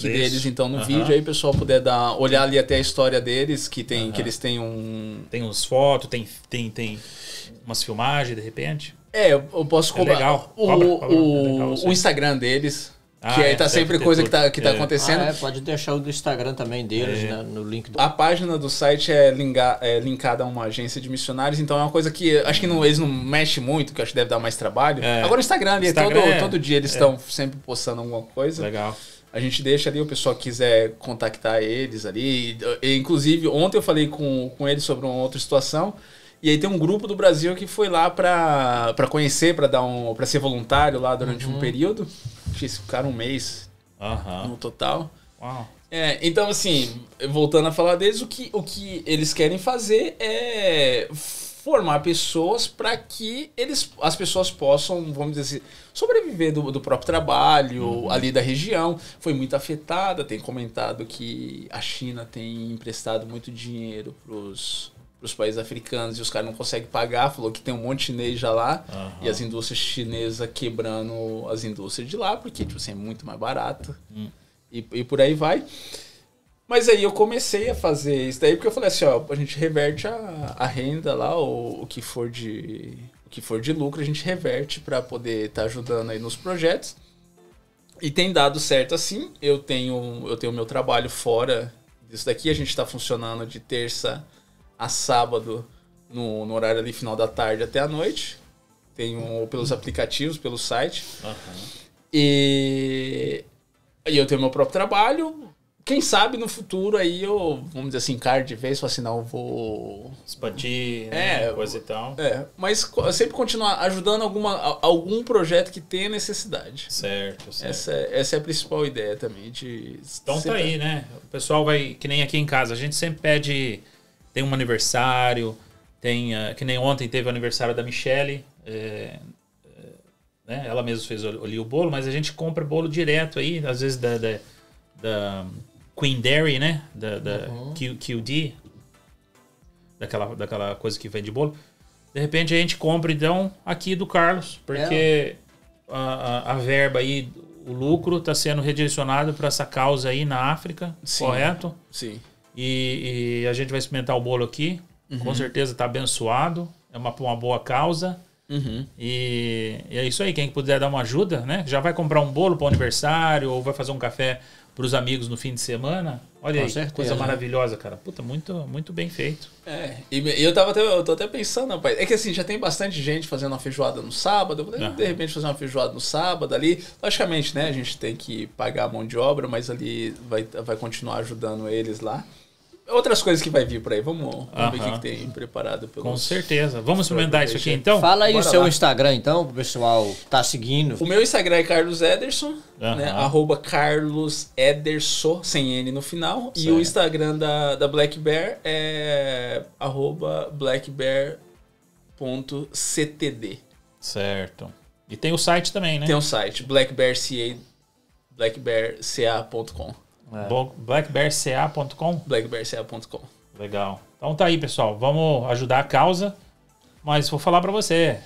deles então no vídeo, aí o pessoal puder olhar ali até a história deles, que eles têm um... Tem uns fotos, tem umas filmagens de repente. Eu posso cobrar. Legal. O Instagram deles, que aí tá sempre coisa que tá acontecendo. Pode deixar o do Instagram também deles, né, no link. A página do site é linkada a uma agência de missionários, então é uma coisa que acho que eles não mexem muito, que acho que deve dar mais trabalho. Agora o Instagram ali, todo dia eles estão sempre postando alguma coisa. Legal. A gente deixa ali, o pessoal quiser contactar eles ali. Inclusive, ontem eu falei com eles sobre uma outra situação. E aí tem um grupo do Brasil que foi lá pra conhecer, pra ser voluntário lá durante um período. Eles ficaram um mês no total. Uau. Então, assim, voltando a falar deles, o que eles querem fazer é formar pessoas para que as pessoas possam, vamos dizer assim, sobreviver do próprio trabalho, ali da região. Foi muito afetada, tem comentado que a China tem emprestado muito dinheiro para os países africanos e os caras não conseguem pagar. Falou que tem um monte de chinês já lá e as indústrias chinesas quebrando as indústrias de lá, porque tipo assim, é muito mais barato e por aí vai. Mas aí eu comecei a fazer isso daí porque eu falei assim, a gente reverte a renda lá, o que for de lucro a gente reverte para poder estar ajudando aí nos projetos. E tem dado certo assim. Eu tenho meu trabalho fora disso daqui, a gente está funcionando de terça a sábado, no horário ali final da tarde até a noite. Tem pelos aplicativos, pelo site. E aí eu tenho meu próprio trabalho. Quem sabe no futuro aí eu, vamos dizer assim, cara de vez, assim, não, eu vou... Expandir, né, coisa e tal. Mas eu sempre continuar ajudando algum projeto que tenha necessidade. Certo. Essa é a principal ideia também de... Então tá aí, né? O pessoal vai, que nem aqui em casa, a gente sempre pede... Tem um aniversário, que nem ontem teve o aniversário da Michelle, né? Ela mesma fez ali o bolo, mas a gente compra bolo direto aí, às vezes da Queen Dairy, né? Da uhum. QD, daquela coisa que vende bolo. De repente a gente compra, então, aqui do Carlos, porque a verba aí, o lucro tá sendo redirecionado para essa causa aí na África, sim, correto? Sim. E a gente vai experimentar o bolo aqui, uhum, com certeza tá abençoado, é uma boa causa. Uhum. E é isso aí, quem puder dar uma ajuda, né? Já vai comprar um bolo para o aniversário ou vai fazer um café para os amigos no fim de semana. Olha aí, certeza, coisa maravilhosa, cara. Puta, muito, muito bem feito. É, e eu tô até pensando, rapaz. É que assim, já tem bastante gente fazendo uma feijoada no sábado. Eu vou, de repente, fazer uma feijoada no sábado ali. Logicamente, né? A gente tem que pagar a mão de obra, mas ali vai continuar ajudando eles lá. Outras coisas que vai vir por aí. Vamos ver o que tem preparado. Com certeza. Vamos experimentar isso aqui, então? Fala aí o seu Instagram, então, pro pessoal tá seguindo. O meu Instagram é Carlos Ederson, né? @ Carlos Ederson, sem N no final. Certo. E o Instagram da Black Bear é @ blackbear.ctd. Certo. E tem o site também, né? Tem o site, blackbearca.com. BlackBearCA.com? BlackBearCA.com. Legal. Então tá aí, pessoal. Vamos ajudar a causa. Mas vou falar pra você.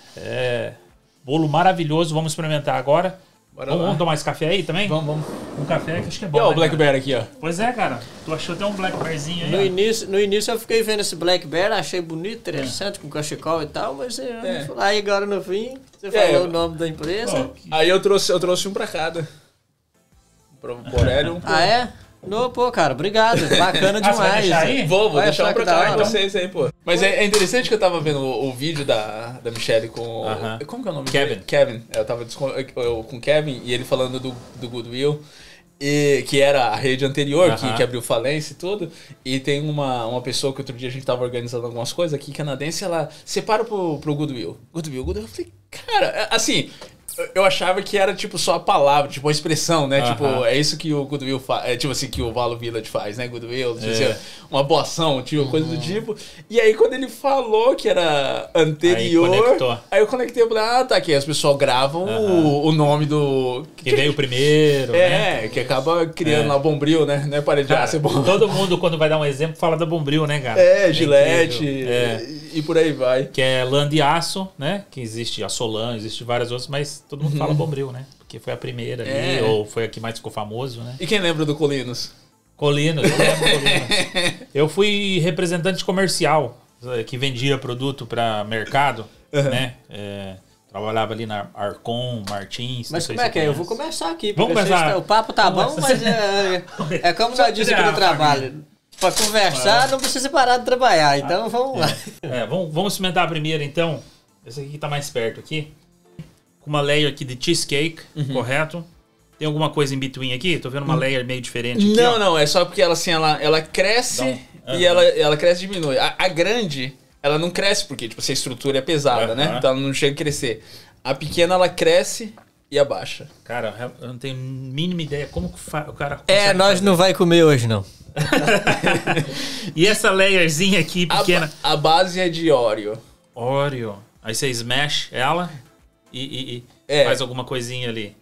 Bolo maravilhoso. Vamos experimentar agora. Vamos tomar esse café aí também? Vamos. Um café que acho que é bom. E ó, o Black Bear aqui, ó. Pois é, cara. Tu achou até um Black Bearzinho aí? No início eu fiquei vendo esse Black Bear, achei bonito, interessante, com cachecol e tal, mas aí agora no fim, você falou o nome da empresa. Aí eu trouxe um pra cada. Borélio, é? Não, pô, cara, obrigado. Bacana demais. Aí? Vou deixar um pra cá pra vocês aí, pô. Mas é interessante que eu tava vendo o vídeo da Michelle com... Como que é o nome dele? Kevin. Eu tava com o Kevin e ele falando do Goodwill, e, que era a rede anterior, que abriu falência e tudo. E tem uma pessoa que outro dia a gente tava organizando algumas coisas aqui, canadense, ela separa pro Goodwill. Goodwill. Eu falei, cara, assim... Eu achava que era, tipo, só a palavra, tipo, a expressão, né? Tipo, é isso que o Goodwill faz, tipo assim, que o Valo Village faz, né? Goodwill, dizer, uma boa ação, tipo, coisa do tipo. E aí, quando ele falou que era anterior... Aí eu conectei, tá aqui, as pessoas gravam o nome do... Que veio primeiro, né? Que acaba criando lá o Bombril, né? Não é paredear ser bom. Todo mundo, quando vai dar um exemplo, fala da Bombril, né, cara? Gillette, e por aí vai. Que é lã de aço, né? Que existe a Solan, existe várias outras, mas... Todo mundo fala Bombril, né? Porque foi a primeira ali, ou foi a que mais ficou famoso, né? E quem lembra do Colinos? Eu lembro Colinos. Eu fui representante comercial, que vendia produto para mercado, né? Trabalhava ali na Arcon, Martins... Mas como é que é? Eu vou começar aqui. Vamos começar. O papo tá bom, mas é como nós dizemos aqui no trabalho. Para conversar, não precisa parar de trabalhar. Então, vamos lá. Vamos cimentar a primeira, então. Esse aqui tá mais perto aqui. Com uma layer aqui de cheesecake, correto? Tem alguma coisa em between aqui? Tô vendo uma layer meio diferente aqui. Não, ó. Não. É só porque ela, assim, ela cresce e ela cresce e diminui. A grande, ela não cresce porque, tipo, a estrutura é pesada, né? Então ela não chega a crescer. A pequena, ela cresce e abaixa. Cara, eu não tenho a mínima ideia como que o cara... nós fazer. Não vai comer hoje, não. E essa layerzinha aqui, pequena? A base é de Oreo. Aí você smash ela... E faz alguma coisinha ali.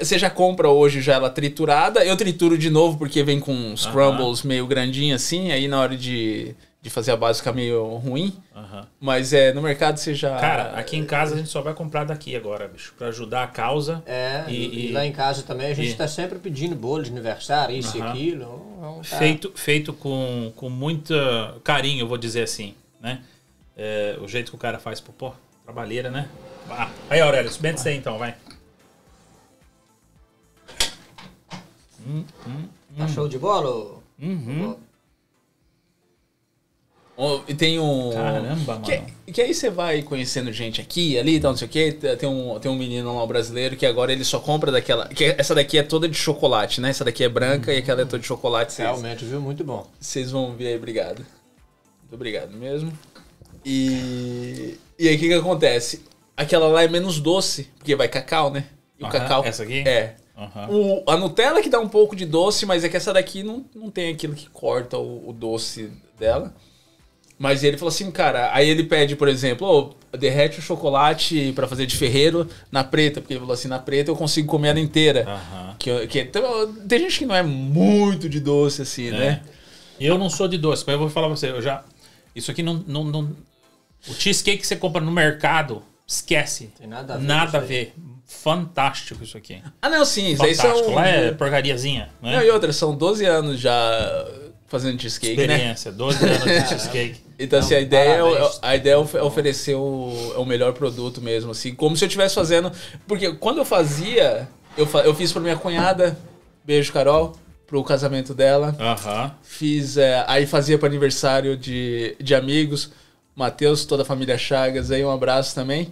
Você já compra hoje já ela triturada. Eu trituro de novo porque vem com scrambles meio grandinho assim. Aí na hora de fazer a base fica meio ruim. Mas no mercado você já... Cara, aqui em casa a gente só vai comprar daqui agora, bicho. Pra ajudar a causa. E lá em casa também a gente tá sempre pedindo bolo de aniversário, isso e aquilo. Feito com muito carinho, eu vou dizer assim, né? O jeito que o cara faz pro pó. Trabalheira, né? Aí, Aurélio, bem disso aí então, vai. Tá show de bola? E tem um... Caramba, mano. Que aí você vai conhecendo gente aqui, ali, tal, não sei o quê. Tem um menino lá, um brasileiro, que agora ele só compra daquela... Que essa daqui é toda de chocolate, né? Essa daqui é branca e aquela é toda de chocolate. Realmente, viu? Muito bom. Vocês vão ver aí, obrigado. Muito obrigado mesmo. E aí o que acontece? Aquela lá é menos doce, porque vai cacau, né? E o cacau... Essa aqui? A Nutella que dá um pouco de doce, mas é que essa daqui não tem aquilo que corta o doce dela. Mas ele falou assim, cara, aí ele pede, por exemplo, oh, derrete o chocolate pra fazer de ferreiro na preta, porque ele falou assim, na preta eu consigo comer ela inteira. Uhum. Que, então, tem gente que não é muito de doce, assim, né? Eu não sou de doce, mas eu vou falar pra você, eu já... Isso aqui não... O cheesecake que você compra no mercado, esquece. Tem nada a ver. Nada a ver. Fantástico isso aqui. Ah, não, sim. Fantástico. Isso aí são... Lá é porcariazinha, né? Não, e outra, são 12 anos já... Fazendo cheesecake, experiência, né? 12 anos de cheesecake. Então, assim, a ideia é oferecer o melhor produto mesmo, assim. Como se eu estivesse fazendo... Porque quando eu fazia, eu fiz pra minha cunhada, beijo, Carol, pro casamento dela. Uh-huh. Fiz... aí fazia para aniversário de amigos. Matheus, toda a família Chagas aí, um abraço também.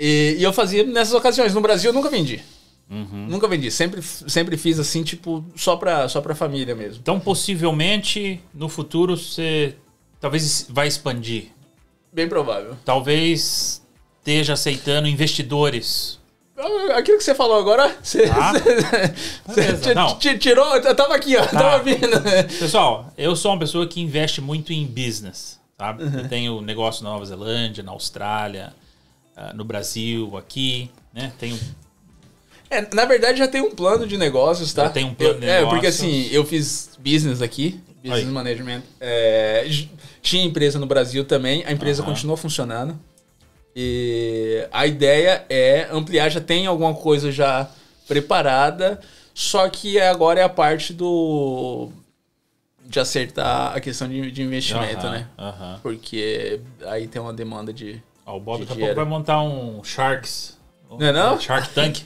E eu fazia nessas ocasiões. No Brasil eu nunca vendi. Uhum. Nunca vendi, sempre fiz assim, tipo, só pra família mesmo. Então, possivelmente, no futuro, você talvez vai expandir. Bem provável. Talvez esteja aceitando investidores. Aquilo que você falou agora, você tirou, eu tava aqui, ó, tava vindo. Pessoal, eu sou uma pessoa que investe muito em business, sabe? Uhum. Eu tenho negócio na Nova Zelândia, na Austrália, no Brasil, aqui, né? Tenho... na verdade, já tem um plano de negócios, tá? Já tem um plano de negócios. É, porque assim, eu fiz business aqui, business management. É, tinha empresa no Brasil também, a empresa continuou funcionando. E a ideia é ampliar, já tem alguma coisa já preparada, só que agora é a parte de acertar a questão de investimento, né? Porque aí tem uma demanda de... o Bob daqui a pouco vai montar um Sharks... Não? Shark Tank.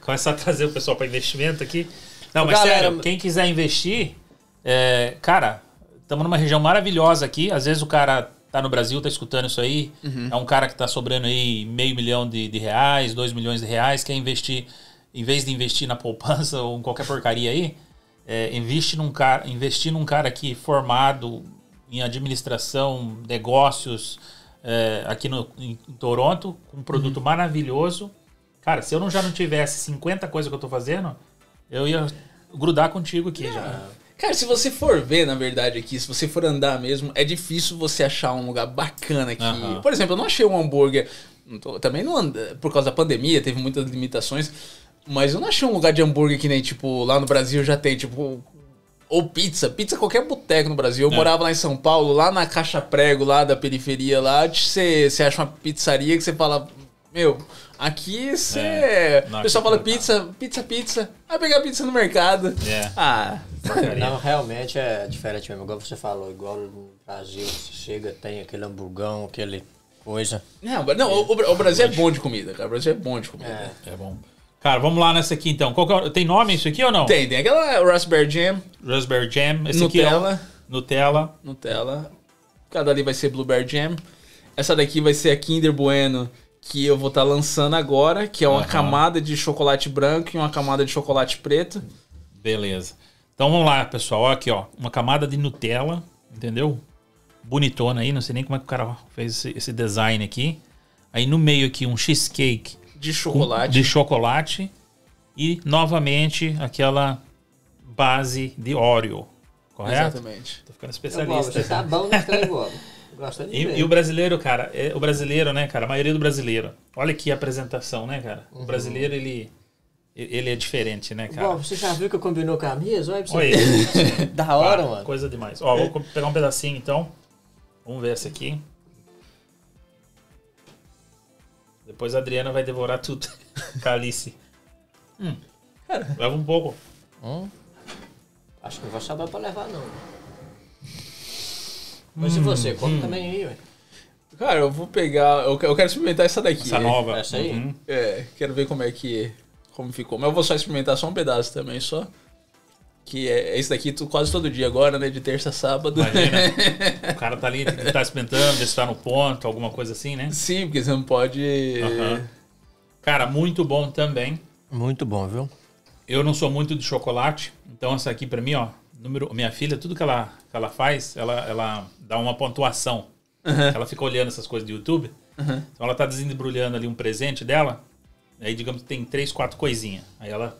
Começar a trazer o pessoal para investimento aqui. Não, mas galera, sério, quem quiser investir, cara, estamos numa região maravilhosa aqui. Às vezes o cara tá no Brasil, tá escutando isso aí. Uhum. É um cara que tá sobrando aí R$500 mil de reais, R$2 milhões, quer investir, em vez de investir na poupança ou em qualquer porcaria aí, investir num cara aqui formado em administração, negócios, aqui em Toronto, com um produto maravilhoso. Cara, se eu não tivesse 50 coisas que eu tô fazendo, eu ia grudar contigo aqui já. Cara, se você for ver, na verdade, aqui, se você for andar mesmo, é difícil você achar um lugar bacana aqui. Uhum. Por exemplo, eu não achei um hambúrguer... também não anda, por causa da pandemia, teve muitas limitações, mas eu não achei um lugar de hambúrguer que nem, tipo, lá no Brasil já tem, tipo... Ou pizza qualquer boteco no Brasil. Eu morava lá em São Paulo, lá na Caixa Prego, lá da periferia, lá você acha uma pizzaria que você fala... Meu, aqui você... O pessoal fala pizza. Vai pegar pizza no mercado. Não, realmente é diferente mesmo. Igual você falou, igual no Brasil, você chega, tem aquele hamburgão, aquele coisa. Não, o Brasil é bom de comida, cara. O Brasil é bom de comida. É bom. Cara, vamos lá nessa aqui então. Tem nome isso aqui ou não? Tem aquela Raspberry Jam. Raspberry Jam. Esse Nutella. Aqui é Nutella. Cada ali vai ser Blueberry Jam. Essa daqui vai ser a Kinder Bueno, que eu vou estar lançando agora, que é uma camada de chocolate branco e uma camada de chocolate preto. Beleza. Então vamos lá, pessoal. Olha aqui, ó. Uma camada de Nutella, entendeu? Bonitona aí. Não sei nem como é que o cara fez esse design aqui. Aí no meio aqui um cheesecake. De chocolate. E, novamente, aquela base de Oreo. Correto? Exatamente. Tô ficando especialista. Você tá bom no treino, e o brasileiro, cara... o brasileiro, né, cara? A maioria do brasileiro. Olha que apresentação, né, cara? O brasileiro, ele é diferente, né, cara? Bom, você já viu que eu combinou camisa? Olha pra você. Da hora, mano. Coisa demais. Ó, vou pegar um pedacinho, então. Vamos ver essa aqui. Depois a Adriana vai devorar tudo. Calice. Cara, leva um pouco. Acho que não vai saber pra levar, não. Mas e você? Come também aí, ué. Cara, eu vou pegar... Eu quero experimentar essa daqui. Essa nova. Essa aí? Quero ver como ficou. Mas eu vou só experimentar só um pedaço também, só. Que é esse daqui quase todo dia agora, né? De terça a sábado. Imagina. O cara tá ali, tá experimentando, ver se tá no ponto, alguma coisa assim, né? Sim, porque você não pode... Cara, muito bom também. Muito bom, viu? Eu não sou muito de chocolate, então essa aqui pra mim, ó, minha filha, tudo que ela faz, ela dá uma pontuação. Ela fica olhando essas coisas do YouTube, então ela tá desembrulhando ali um presente dela, aí digamos que tem 3, 4 coisinhas, aí ela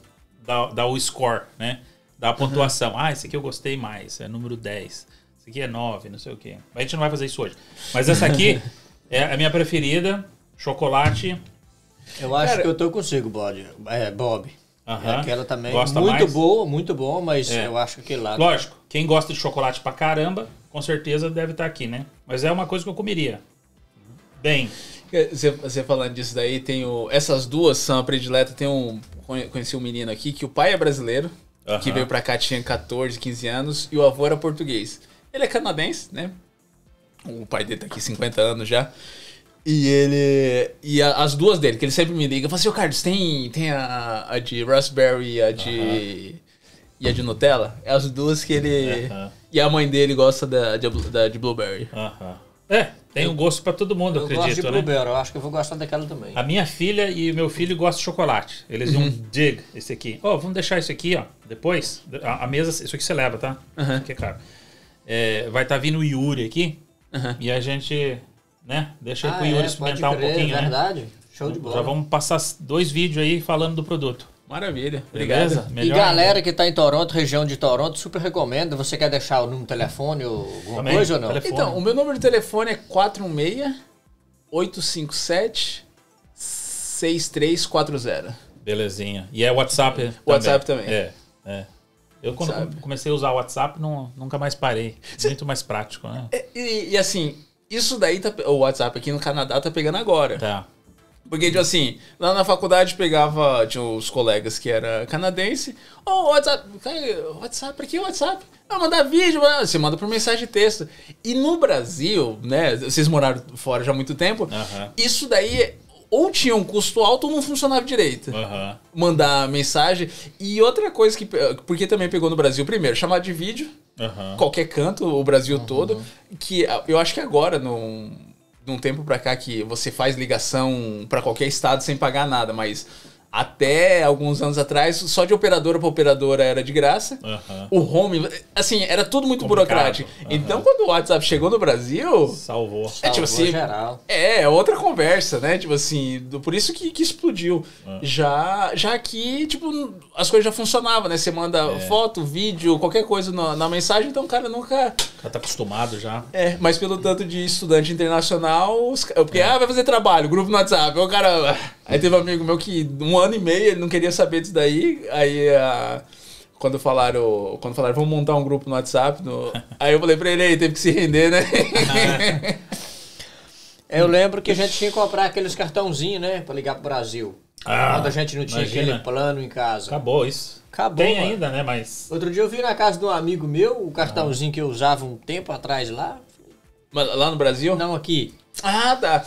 dá o score, né? Da pontuação. Ah, esse aqui eu gostei mais. É número 10. Esse essa aqui é 9, não sei o quê. A gente não vai fazer isso hoje. Mas essa aqui é a minha preferida, chocolate. Eu acho que eu tô consigo, Bob. É aquela também, gosta muito mais. Boa, muito boa, mas eu acho que aquele lá... Lógico, quem gosta de chocolate pra caramba, com certeza deve estar aqui, né? Mas é uma coisa que eu comeria. Bem... Você falando disso daí, tem o... Essas duas são a predileta. Tem um... Conheci um menino aqui que o pai é brasileiro, que veio pra cá, tinha 14, 15 anos, e o avô era português. Ele é canadense, né? O pai dele tá aqui 50 anos já. E ele... E as duas dele, que ele sempre me liga, eu falo assim, ô Carlos, tem a de raspberry e a de... E a de Nutella? É as duas que ele... E a mãe dele gosta de blueberry. Tem um gosto pra todo mundo, eu acredito, gosto de blueberry, né? Eu acho que eu vou gostar daquela também. A minha filha e o meu filho gostam de chocolate. Eles iam dig esse aqui. Ó, vamos deixar isso aqui, ó. Depois, a mesa... Isso aqui você leva, tá? Isso aqui é caro. É, vai estar vindo o Yuri aqui. E a gente, né? Deixa com o Yuri experimentar um pouquinho, né? Verdade. Show de bola. Já vamos passar 2 vídeos aí falando do produto. Maravilha, obrigado. E galera que está em Toronto, região de Toronto, super recomendo. Você quer deixar o número de telefone ou alguma coisa ou não? Telefone. Então, o meu número de telefone é 416-857-6340. Belezinha. E é WhatsApp também? WhatsApp também. Eu quando comecei a usar o WhatsApp, nunca mais parei. Muito mais prático, né? E assim, isso daí, o WhatsApp aqui no Canadá tá pegando agora. Tá. Porque, tipo assim, lá na faculdade pegava, tinha uns colegas que era canadense. Oh, WhatsApp, pra que WhatsApp? Ah, mandar vídeo, você manda por mensagem de texto. E no Brasil, né, vocês moraram fora já há muito tempo, isso daí ou tinha um custo alto ou não funcionava direito. Mandar mensagem. E outra coisa que, porque também pegou no Brasil, primeiro, chamar de vídeo, qualquer canto, o Brasil todo, que eu acho que agora não... De um tempo pra cá que você faz ligação pra qualquer estado sem pagar nada, mas até alguns anos atrás, só de operadora pra operadora era de graça. O home, assim, era tudo muito burocrático. Então, quando o WhatsApp chegou no Brasil... Salvou. É tipo assim, geral. É outra conversa, né? Tipo assim, por isso que explodiu. Já aqui, tipo, as coisas já funcionavam, né? Você manda foto, vídeo, qualquer coisa na mensagem, então o cara nunca... Já tá acostumado já. É, mas pelo tanto de estudante internacional, porque, vai fazer trabalho, grupo no WhatsApp, o cara... Aí teve um amigo meu que 1 ano e meio ele não queria saber disso daí. Aí quando falaram vamos montar um grupo no WhatsApp, aí eu falei pra ele, aí teve que se render, né? Eu lembro que a gente tinha que comprar aqueles cartãozinhos, né? Pra ligar pro Brasil. Quando a gente não tinha aquele plano em casa. Acabou isso. Acabou. Tem ainda, né? Mas... Outro dia eu vi na casa de um amigo meu o cartãozinho que eu usava um tempo atrás lá. Mas lá no Brasil? Não, aqui. Ah, tá.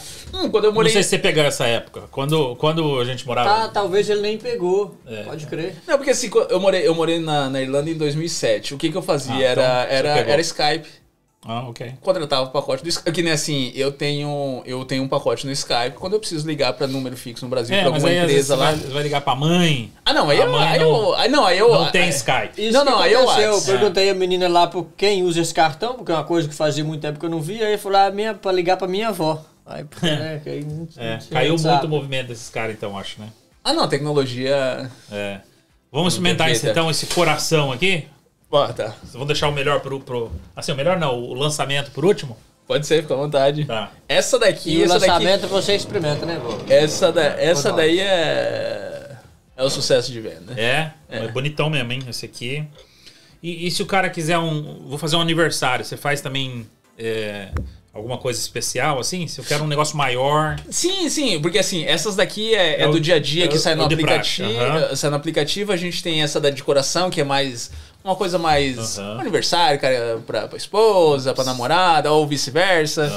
Quando eu morei... Não sei se você pegou essa época. Quando a gente morava... Tá, talvez ele nem pegou. Pode crer. Não, porque assim, eu morei na Irlanda em 2007. O que eu fazia era Skype. Ah, ok. Contratava o pacote do Skype. Que nem assim, eu tenho um pacote no Skype. Quando eu preciso ligar pra número fixo no Brasil, pra alguma empresa lá... Você vai ligar pra mãe? Ah, não. Aí eu... Não tem Skype. Não, aí eu... Eu perguntei a menina lá por quem usa esse cartão, porque é uma coisa que fazia muito tempo que eu não via. Aí eu falei, pra ligar pra minha avó. Aí, né, caiu muito o movimento desses caras, então, acho, né? Ah, não. Tecnologia... Vamos experimentar, então, esse coração aqui? Tá. Vamos deixar o melhor pro... Assim, o melhor não, o lançamento por último? Pode ser, fica à vontade. Tá. Essa daqui... E essa o lançamento daqui, você experimenta, né, Bob? Essa daí é o sucesso de venda. É bonitão mesmo, hein, esse aqui. E se o cara quiser Vou fazer um aniversário, você faz também... Alguma coisa especial, assim? Se eu quero um negócio maior... Sim. Porque, assim, essas daqui é do dia a dia, que sai no aplicativo. Sai no aplicativo. A gente tem essa da decoração, que é mais... Uma coisa mais... Um aniversário, cara, pra esposa, pra namorada, ou vice-versa.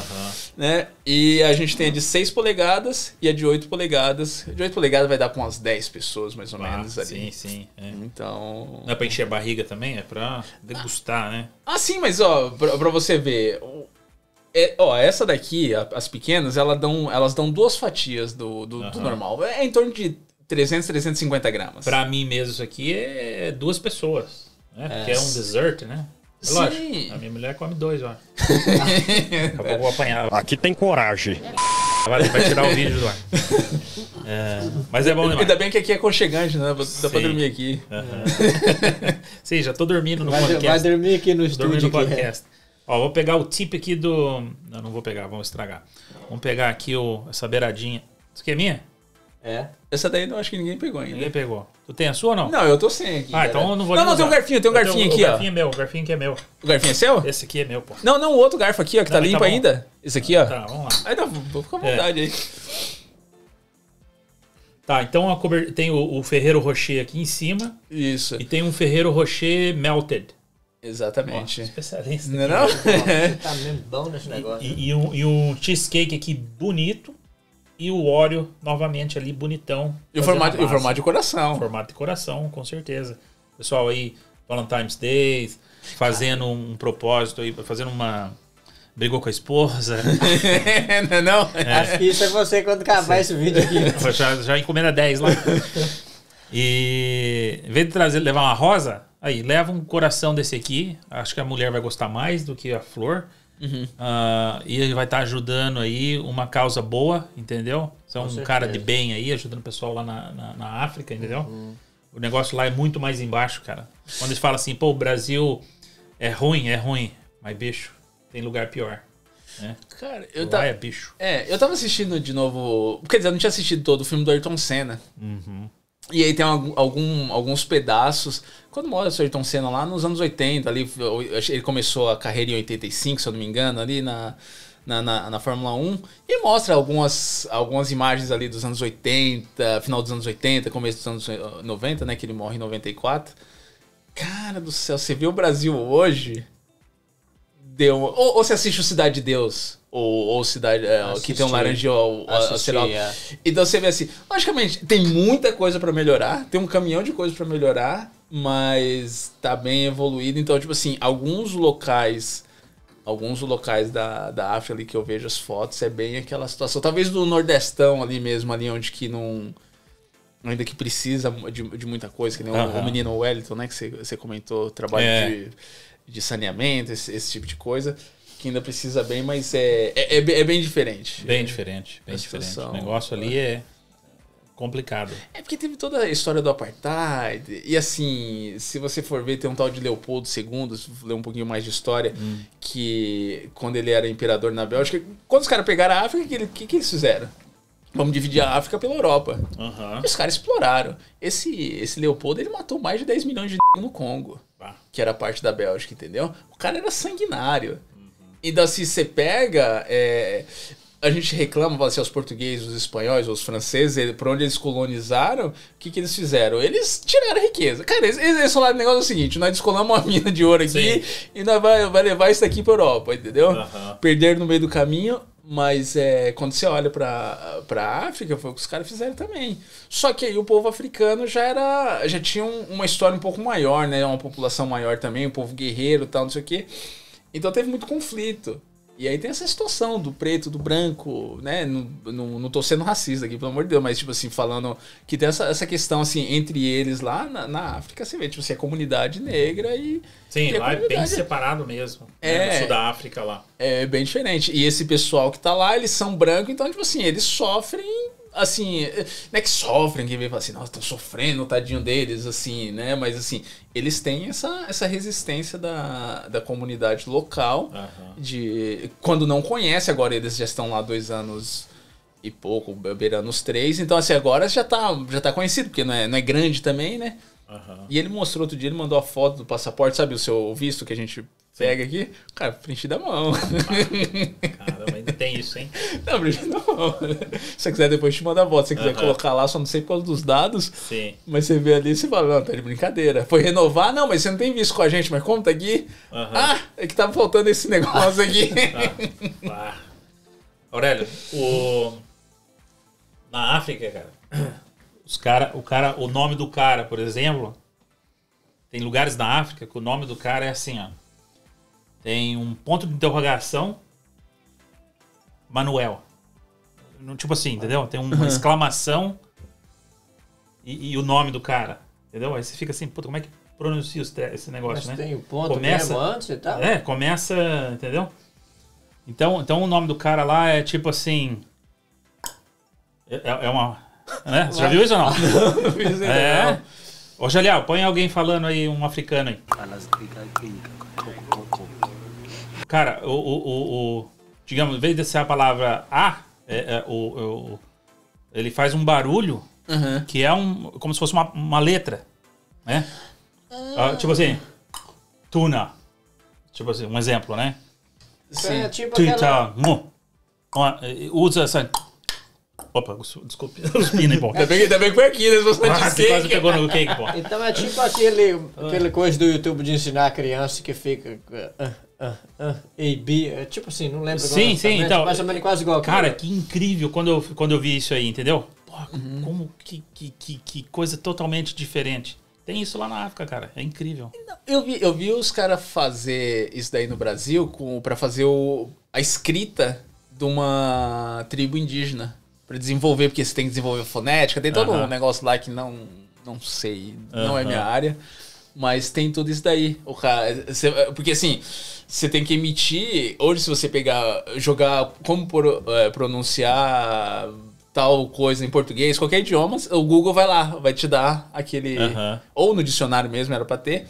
Né? E a gente tem a de 6 polegadas e a de 8 polegadas. De 8 polegadas vai dar pra umas 10 pessoas, mais ou menos, ali. Sim. Então... Não é pra encher a barriga também? É pra degustar, né? Ah, sim, mas, ó, pra você ver... essa daqui, as pequenas, elas dão 2 fatias do normal. É em torno de 300, 350 gramas. Pra mim mesmo, isso aqui é 2 pessoas. Né? Porque é um dessert, né? É lógico. A minha mulher come 2, ó. Eu vou apanhar. Aqui tem coragem. Vai tirar o vídeo do ar. Mas é bom demais. Ainda bem que aqui é aconchegante, né? Dá pra dormir aqui. Sim, já tô dormindo no podcast. Vai dormir aqui no estúdio. Dormir no podcast. Ó, vou pegar o tip aqui do... Não, não vou pegar, vamos estragar. Vamos pegar aqui essa beiradinha. Isso aqui é minha? É. Essa daí eu acho que ninguém pegou ainda. Ninguém pegou. Tu tem a sua ou não? Não, eu tô sem aqui. Ah, galera. Então eu não vou... Não, não, tem um garfinho aqui, ó. O garfinho é meu, o garfinho que é meu. O garfinho é seu? Esse aqui é meu, pô. Não, não, o outro garfo aqui, ó, que não, tá limpo ainda. Esse aqui, ó. Tá, vamos lá. Aí, não, vou ficar à vontade aí. Tá, então tem o Ferreiro Rocher aqui em cima. Isso. E tem um Ferreiro Rocher melted. Exatamente. Nossa, especialista. Não, não? Você tá mesmo bom nesse negócio. E um cheesecake aqui bonito. E o Oreo novamente ali bonitão. E o formato de coração. Formato de coração, com certeza. Pessoal aí, Valentine's Day, fazendo um propósito aí, fazendo uma... Brigou com a esposa. Não, não. É. Acho que isso é você quando acabar esse vídeo aqui. Já encomenda 10 lá. E em vez de levar uma rosa, aí leva um coração desse aqui. Acho que a mulher vai gostar mais do que a flor. Uhum. E ele vai estar ajudando aí uma causa boa, entendeu? Você é um cara de bem aí, ajudando o pessoal lá na África, entendeu? Uhum. O negócio lá é muito mais embaixo, cara. Quando eles falam assim, pô, o Brasil é ruim, mas bicho. Tem lugar pior, né? Cara, é bicho. É, eu tava assistindo de novo... Quer dizer, eu não tinha assistido todo o filme do Ayrton Senna. Uhum. E aí tem alguns pedaços... Quando mora o Ayrton Senna lá nos anos 80, ali, ele começou a carreira em 85, se eu não me engano, ali na Fórmula 1. E mostra algumas imagens ali dos anos 80, final dos anos 80, começo dos anos 90, né? Que ele morre em 94. Cara do céu, você vê o Brasil hoje... Ou você assiste o Cidade de Deus, ou Cidade que tem um laranjão, sei lá. Então você vê assim, logicamente, tem muita coisa pra melhorar, tem um caminhão de coisa pra melhorar, mas tá bem evoluído. Então, tipo assim, alguns locais da África ali que eu vejo as fotos, é bem aquela situação. Talvez do Nordestão ali mesmo, ali onde que não... Ainda que precisa de muita coisa, que nem o menino Wellington, né, que você comentou, trabalho de saneamento, esse tipo de coisa, que ainda precisa bem, mas é bem diferente. Bem diferente. O negócio ali é complicado. É porque teve toda a história do apartheid, e assim, se você for ver, tem um tal de Leopoldo II, se ler um pouquinho mais de história, que quando ele era imperador na Bélgica, quando os caras pegaram a África, o que eles fizeram? Vamos dividir a África pela Europa. Uhum. E os caras exploraram. Esse Leopoldo, ele matou mais de 10 milhões de no Congo, que era parte da Bélgica, entendeu? O cara era sanguinário. Uhum. Então, se você pega... a gente reclama, fala assim, os portugueses, os espanhóis, os franceses, por onde eles colonizaram, o que eles fizeram? Eles tiraram a riqueza. Cara, eles falaram o negócio é o seguinte, nós descolamos uma mina de ouro aqui e nós vai levar isso daqui pra Europa, entendeu? Uhum. Perderam no meio do caminho... Mas quando você olha pra África, foi o que os caras fizeram também. Só que aí o povo africano já tinha uma história um pouco maior, né? Uma população maior também, um povo guerreiro e tal, não sei o quê. Então teve muito conflito. E aí tem essa situação do preto, do branco, né? Não tô sendo racista aqui, pelo amor de Deus, mas tipo assim, falando que tem essa questão assim, entre eles lá na África, você vê, tipo assim, a comunidade negra e... Sim, lá é bem separado mesmo. É. Né, no sul da África lá. É bem diferente. E esse pessoal que tá lá, eles são brancos, então, tipo assim, eles sofrem, assim... Não é que sofrem, quem vem e fala assim, nossa, estão sofrendo, tadinho deles, assim, né? Mas, assim, eles têm essa resistência da comunidade local, de quando não conhece, agora eles já estão lá 2 anos... e pouco, beirando os 3, então assim, agora já tá conhecido, porque não é grande também, né? Uhum. E ele mostrou outro dia, ele mandou a foto do passaporte, sabe, o seu visto que a gente pega aqui, cara, preenchido à mão. Caramba, ainda tem isso, hein? Não, preenchido à mão. Se você quiser depois te mandar a foto, se você quiser colocar lá, só não sei por causa dos dados, mas você vê ali e você fala, não, tá de brincadeira. Foi renovar? Não, mas você não tem visto com a gente, mas como tá aqui? Uhum. Ah, é que tava faltando esse negócio aqui. Aurélio, na África, cara, o nome do cara, por exemplo, tem lugares na África que o nome do cara é assim, ó. Tem um ponto de interrogação, Manuel. Tipo assim, entendeu? Tem uma exclamação e o nome do cara, entendeu? Aí você fica assim, puta, como é que pronuncia esse negócio, mas né? Tem o ponto mesmo antes e tal. É, começa, entendeu? Então o nome do cara lá é tipo assim... É uma... Né? Você já viu isso ou não? Não vi isso ainda. Ô, Jalial, põe alguém falando aí, um africano aí. Cara, digamos, em vez de ser a palavra A, ele faz um barulho que é como se fosse uma letra, né? Tipo assim, tuna. Tipo assim, um exemplo, né? Sim. É, tipo aquela... Usa essa... Opa, desculpe. Ainda bem que foi aqui, né? Você quase pegou no cake, pô. Então é tipo aquele coisa do YouTube de ensinar a criança que fica... A, B, tipo assim, não lembro. Sim, agora, sim, então... Mais ou menos quase igual. Cara, que incrível quando eu vi isso aí, entendeu? Pô, como que coisa totalmente diferente. Tem isso lá na África, cara. É incrível. Eu vi os caras fazer isso daí no Brasil pra fazer a escrita de uma tribo indígena. Pra desenvolver, porque você tem que desenvolver fonética. Tem todo um negócio lá que não sei, não é minha área. Mas tem tudo isso daí. Porque assim, você tem que emitir... Hoje se você pegar, jogar como pronunciar... tal coisa em português, qualquer idioma, o Google vai lá, vai te dar aquele... Ou no dicionário mesmo, era pra ter.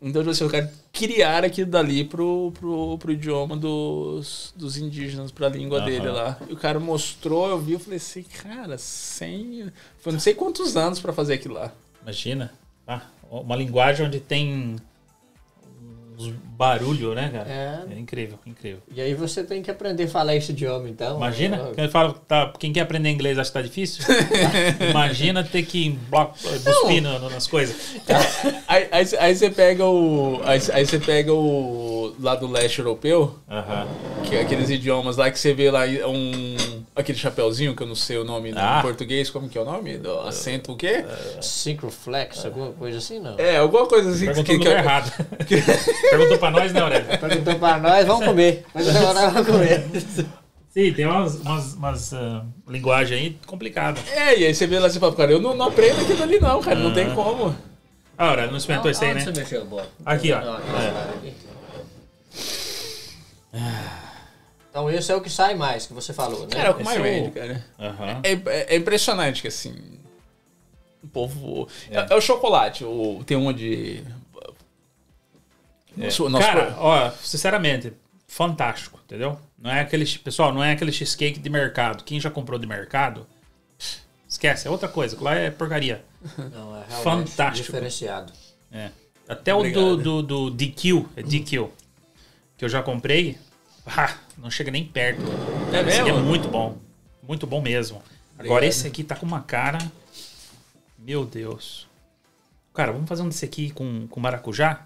Então, assim, eu quero criar aquilo dali pro idioma dos indígenas, pra língua dele lá. E o cara mostrou, eu vi, eu falei assim, cara, foi não sei quantos anos pra fazer aquilo lá. Imagina. Uma linguagem onde tem... barulho, né, cara? É incrível, incrível. E aí você tem que aprender a falar esse idioma, então. Imagina, quem quer aprender inglês acha que tá difícil. Imagina ter que cuspir nas coisas. Aí você pega o lá do leste europeu, que é aqueles idiomas lá que você vê lá aquele chapeuzinho que eu não sei o nome em português, como que é o nome? Acento o quê? Syncroflex, alguma coisa assim, não? É, alguma coisa assim. Perguntou que errado. Perguntou pra nós, né, Aurélio? Perguntou pra nós, vamos comer. Mas agora vamos comer. Sim, tem umas linguagens aí complicadas. É, e aí você vê lá e fala, cara, eu não aprendo aquilo ali não, cara, não tem como. Ah, Aurélio, não experimentou isso aí, né? Você mexeu, aqui, ó. Então esse é o que sai mais, que você falou, né? Cara, é o que mais vende, cara. É impressionante que, assim, o povo... É o chocolate, tem uma de... Cara, ó, sinceramente, fantástico, entendeu? Não é aquele, pessoal, não é aquele cheesecake de mercado. Quem já comprou de mercado, esquece, é outra coisa. Lá é porcaria. Não, é realmente fantástico. Diferenciado. É. Até o do DQ, que eu já comprei... não chega nem perto. É mesmo? Esse aqui é muito bom. Muito bom mesmo. Obrigado. Agora esse aqui tá com uma cara... Meu Deus. Cara, vamos fazer um desse aqui com maracujá?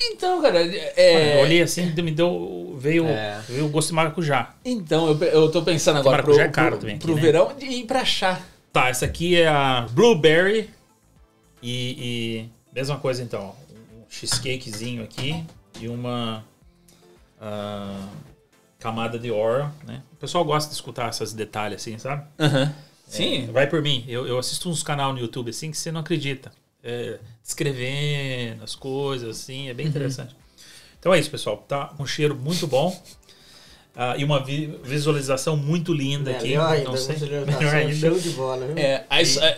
Então, cara... Eu olhei assim, me deu... Veio o gosto de maracujá. Então, eu tô pensando agora maracujá é caro também aqui, pro verão e pra chá. Tá, essa aqui é a Blueberry. Mesma coisa então. Um cheesecakezinho aqui. E uma... camada de Oreo, né? O pessoal gosta de escutar esses detalhes assim, sabe? Sim. Vai por mim. Eu assisto uns canal no YouTube assim que você não acredita. Descrevendo as coisas assim, é bem interessante. Então é isso, pessoal. Tá um cheiro muito bom. E uma visualização muito linda aqui. Não sei. Melhor ainda. Show de bola, viu?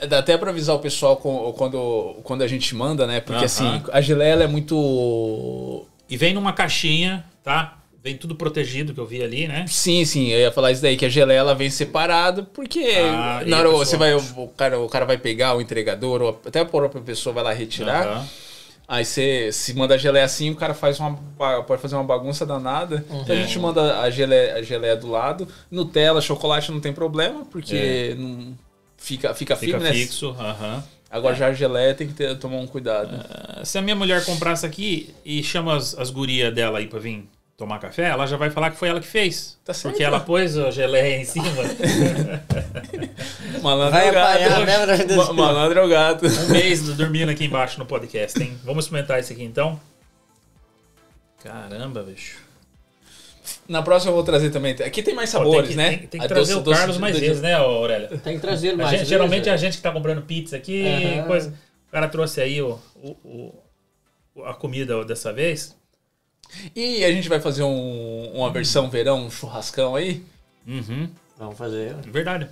Dá até para avisar o pessoal quando a gente manda, né? Porque assim, a geleia ela é muito... E vem numa caixinha, tá? Vem tudo protegido, que eu vi ali, né? Sim, sim. Eu ia falar isso daí, que a geleia ela vem separada, porque na hora você vai, o cara vai pegar o entregador, ou até a própria pessoa vai lá retirar. Aí você se manda a geleia assim, o cara pode fazer uma bagunça danada. Então a gente manda a geleia do lado. Nutella, chocolate não tem problema, porque não fica firme, né? Fica fixo, Agora já a geleia tem que tomar um cuidado. Se a minha mulher comprar isso aqui e chama as gurias dela aí pra vir tomar café, ela já vai falar que foi ela que fez. Tá certo. Porque ela pôs a geleia em cima. Malandro é o gato. Malandro é o gato. Um mês dormindo aqui embaixo no podcast, hein? Vamos experimentar isso aqui então. Caramba, bicho. Na próxima eu vou trazer também. Aqui tem mais sabores, né? Tem que trazer o Carlos mais vezes, né, Aurélia? Tem que trazer mais vezes. Geralmente é a gente que tá comprando pizza aqui. Coisa. O cara trouxe aí a comida dessa vez. E a gente vai fazer uma versão verão, um churrascão aí? Vamos fazer. Verdade.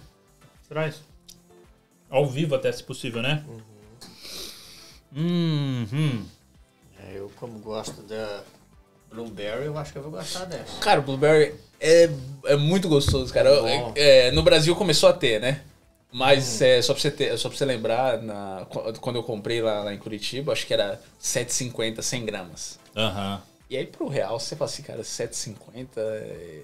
Traz. Ao vivo até, se possível, né? Eu como gosto da... Blueberry, eu acho que eu vou gostar dessa. Cara, o Blueberry é muito gostoso, cara. No Brasil começou a ter, né? Mas só pra você lembrar, quando eu comprei lá em Curitiba, acho que era 7,50, 100 gramas. Aham. Uhum. E aí pro real, você fala assim, cara, 7,50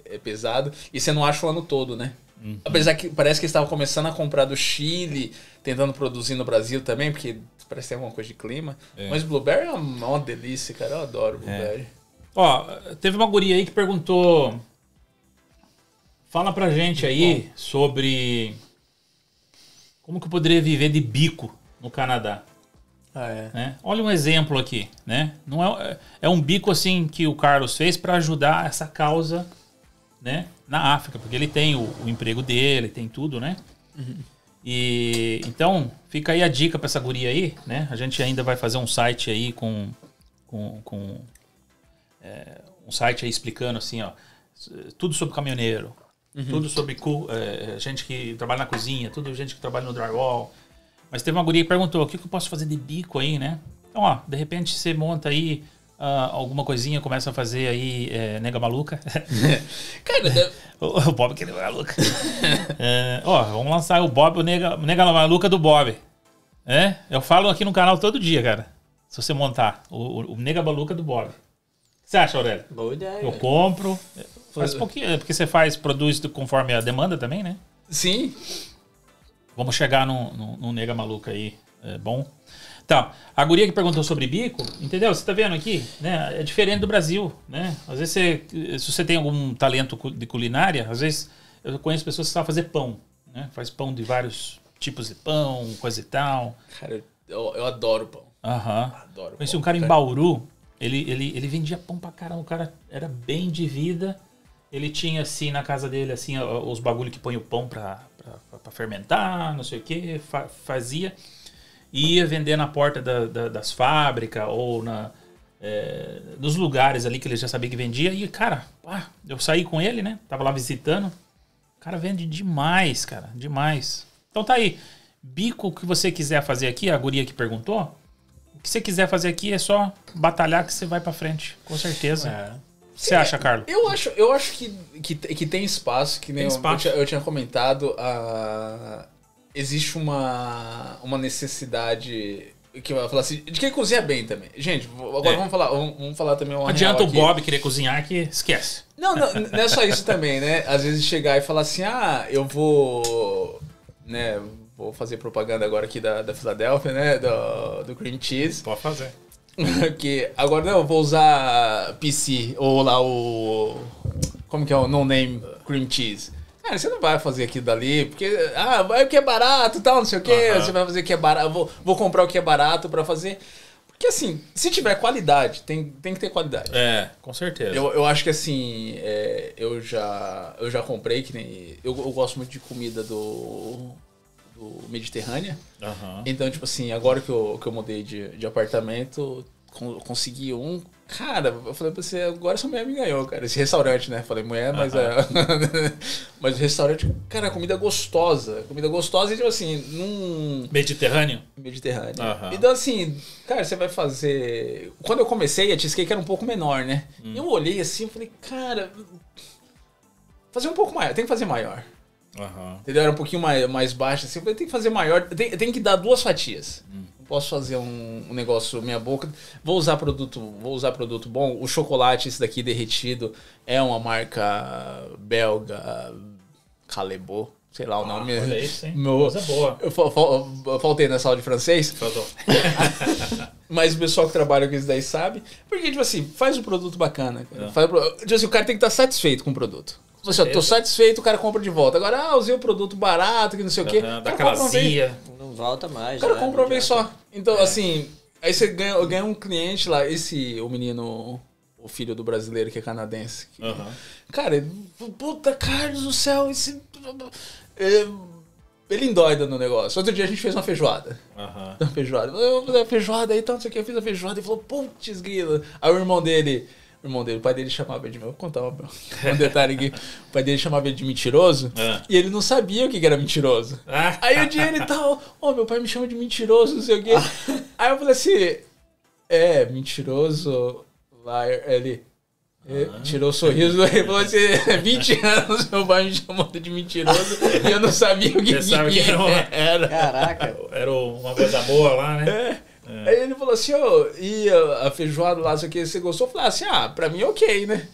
é pesado. E você não acha o ano todo, né? Uhum. Apesar que parece que eles estavam começando a comprar do Chile, tentando produzir no Brasil também, porque parece ter alguma coisa de clima. É. Mas Blueberry é uma delícia, cara. Eu adoro Blueberry. É. Ó, teve uma guria aí que perguntou... Fala pra gente aí sobre... Como que eu poderia viver de bico no Canadá? Ah, é. Né? Olha um exemplo aqui, né? Não é um bico assim que o Carlos fez para ajudar essa causa, né? Na África, porque ele tem o emprego dele, tem tudo, né? Uhum. E então fica aí a dica para essa guria aí, né? A gente ainda vai fazer um site aí um site aí explicando assim, ó, tudo sobre caminhoneiro, uhum, tudo sobre gente que trabalha na cozinha, tudo gente que trabalha no drywall. Mas teve uma guria que perguntou, o que eu posso fazer de bico aí, né? Então, ó, de repente você monta aí alguma coisinha, começa a fazer aí nega maluca. Cara, o Bob que é nega maluca. Ó, vamos lançar o Bob, o nega maluca do Bob. É? Eu falo aqui no canal todo dia, cara. Se você montar o nega maluca do Bob. O que você acha, Aurélio? Boa ideia. Eu compro. Faz um pouquinho, porque você produz conforme a demanda também, né? Sim. Vamos chegar num nega maluca aí, é bom? Tá, a guria que perguntou sobre bico, entendeu? Você tá vendo aqui, né? É diferente do Brasil, né? Às vezes, se você tem algum talento de culinária, às vezes eu conheço pessoas que sabem fazer pão, né? Faz pão de vários tipos de pão, coisa e tal. Cara, eu adoro pão. Aham. Adoro. Conheci um cara em Bauru, ele vendia pão pra caramba, o cara era bem de vida. Ele tinha, assim, na casa dele, assim, os bagulho que põe o pão pra fermentar, não sei o que, fazia. E ia vender na porta das fábricas ou nos lugares ali que ele já sabia que vendia. E, cara, eu saí com ele, né? Tava lá visitando. O cara vende demais, cara, demais. Então tá aí. Bico que você quiser fazer aqui, a guria que perguntou, o que você quiser fazer aqui é só batalhar que você vai pra frente, com certeza. É. Você acha, Carlos? Eu acho que tem espaço, que nem tem espaço. Eu tinha comentado, existe uma necessidade que eu ia falar assim, de quem cozinha bem também. Gente, agora vamos falar também uma adianta real aqui. O Bob querer cozinhar que esquece. Não é só isso também, né? Às vezes chegar e falar assim, eu vou, né, vou fazer propaganda agora aqui da Filadélfia, né, do cream cheese. Pode fazer. Que agora não, eu vou usar PC ou lá o... Como que é o no-name cream cheese? Cara, você não vai fazer aquilo dali, porque... vai o que é barato e tal, não sei o que. Uhum. Você vai fazer o que é barato. Vou comprar o que é barato pra fazer. Porque assim, se tiver qualidade, tem que ter qualidade. É, com certeza. Eu acho que assim, eu já comprei, que nem... Eu gosto muito de comida do Mediterrâneo. Uhum. Então, tipo assim, agora que eu mudei de apartamento, consegui um. Cara, eu falei pra você, agora essa mulher me ganhou, cara. Esse restaurante, né? Falei, mulher, uhum, mas o restaurante, cara, comida gostosa. Comida gostosa e, tipo assim, num... Mediterrâneo. Uhum. Então, assim, cara, você vai fazer... Quando eu comecei, a cheesecake era um pouco menor, né? Eu olhei assim e falei, cara, fazer um pouco maior, tem que fazer maior. Uhum. Entendeu? Era um pouquinho mais baixo assim. Eu falei, tem que fazer maior, tem que dar 2 fatias. Não posso fazer um negócio minha boca. Vou usar produto bom. O chocolate, esse daqui derretido, é uma marca belga, Calebo, sei lá o nome. Isso, hein? Coisa boa. Eu faltei nessa aula de francês. Faltou. Mas o pessoal que trabalha com isso daí sabe. Porque, tipo assim, faz um produto bacana. Cara. Tipo assim, o cara tem que estar satisfeito com o produto. Você, tô satisfeito, o cara compra de volta. Agora, usei um produto barato, que não sei o quê. Da casinha. Não volta mais. O cara compra uma vez só. Então, assim, aí você ganha um cliente lá. O menino, o filho do brasileiro que é canadense. Que, uhum. Cara, puta, Carlos do céu, ele endoida no negócio. Outro dia a gente fez uma feijoada. Uhum. Uma feijoada. Eu vou fazer a feijoada aí, então, não sei o que. Eu fiz a feijoada e falou, putz, grila. Aí o pai dele chamava ele de... Vou contar um detalhe aqui. O pai dele chamava ele de mentiroso e ele não sabia o que era mentiroso. Aí um dia ele tal... meu pai me chama de mentiroso, não sei o quê. Aí eu falei assim... mentiroso... Liar... Ele... Tirou o sorriso e falou assim, 20 anos meu pai me chamou de mentiroso e eu não sabia o que era. Caraca. Era uma coisa boa lá, né? É. Aí ele falou assim, ó, e a feijoada lá, isso aqui, você gostou? Eu falei assim, ah, pra mim ok, né?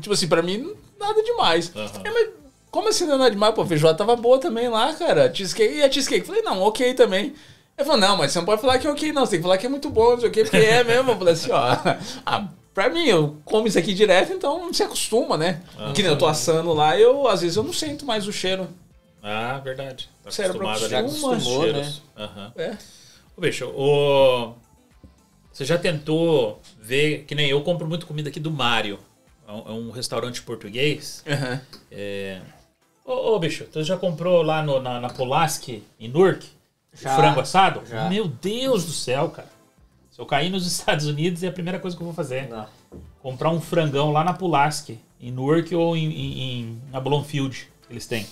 Tipo assim, pra mim nada demais. Uhum. É, mas como assim nada demais? Pô, a feijoada tava boa também lá, cara. Cheesecake, e a cheesecake? Eu falei, não, ok também. Ele falou, não, mas você não pode falar que é ok não, você tem que falar que é muito bom, não sei o que, porque é mesmo. Eu falei assim, ó, ah, pra mim, eu como isso aqui direto, então não se acostuma, né? Ah, que nem eu tô assando lá, eu às vezes eu não sinto mais o cheiro. Ah, verdade. Tá acostumado ali com os cheiros. Né? Uhum. É. Ô, bicho, você já tentou ver, que nem eu compro muito comida aqui do Mário, é um restaurante português. Uhum. É... Ô, bicho, você já comprou lá na Pulaski, em Newark? Já, frango assado? Já. Meu Deus do céu, cara. Se eu cair nos Estados Unidos, é a primeira coisa que eu vou fazer. Não. Comprar um frangão lá na Pulaski, em Newark ou na Bloomfield, eles têm.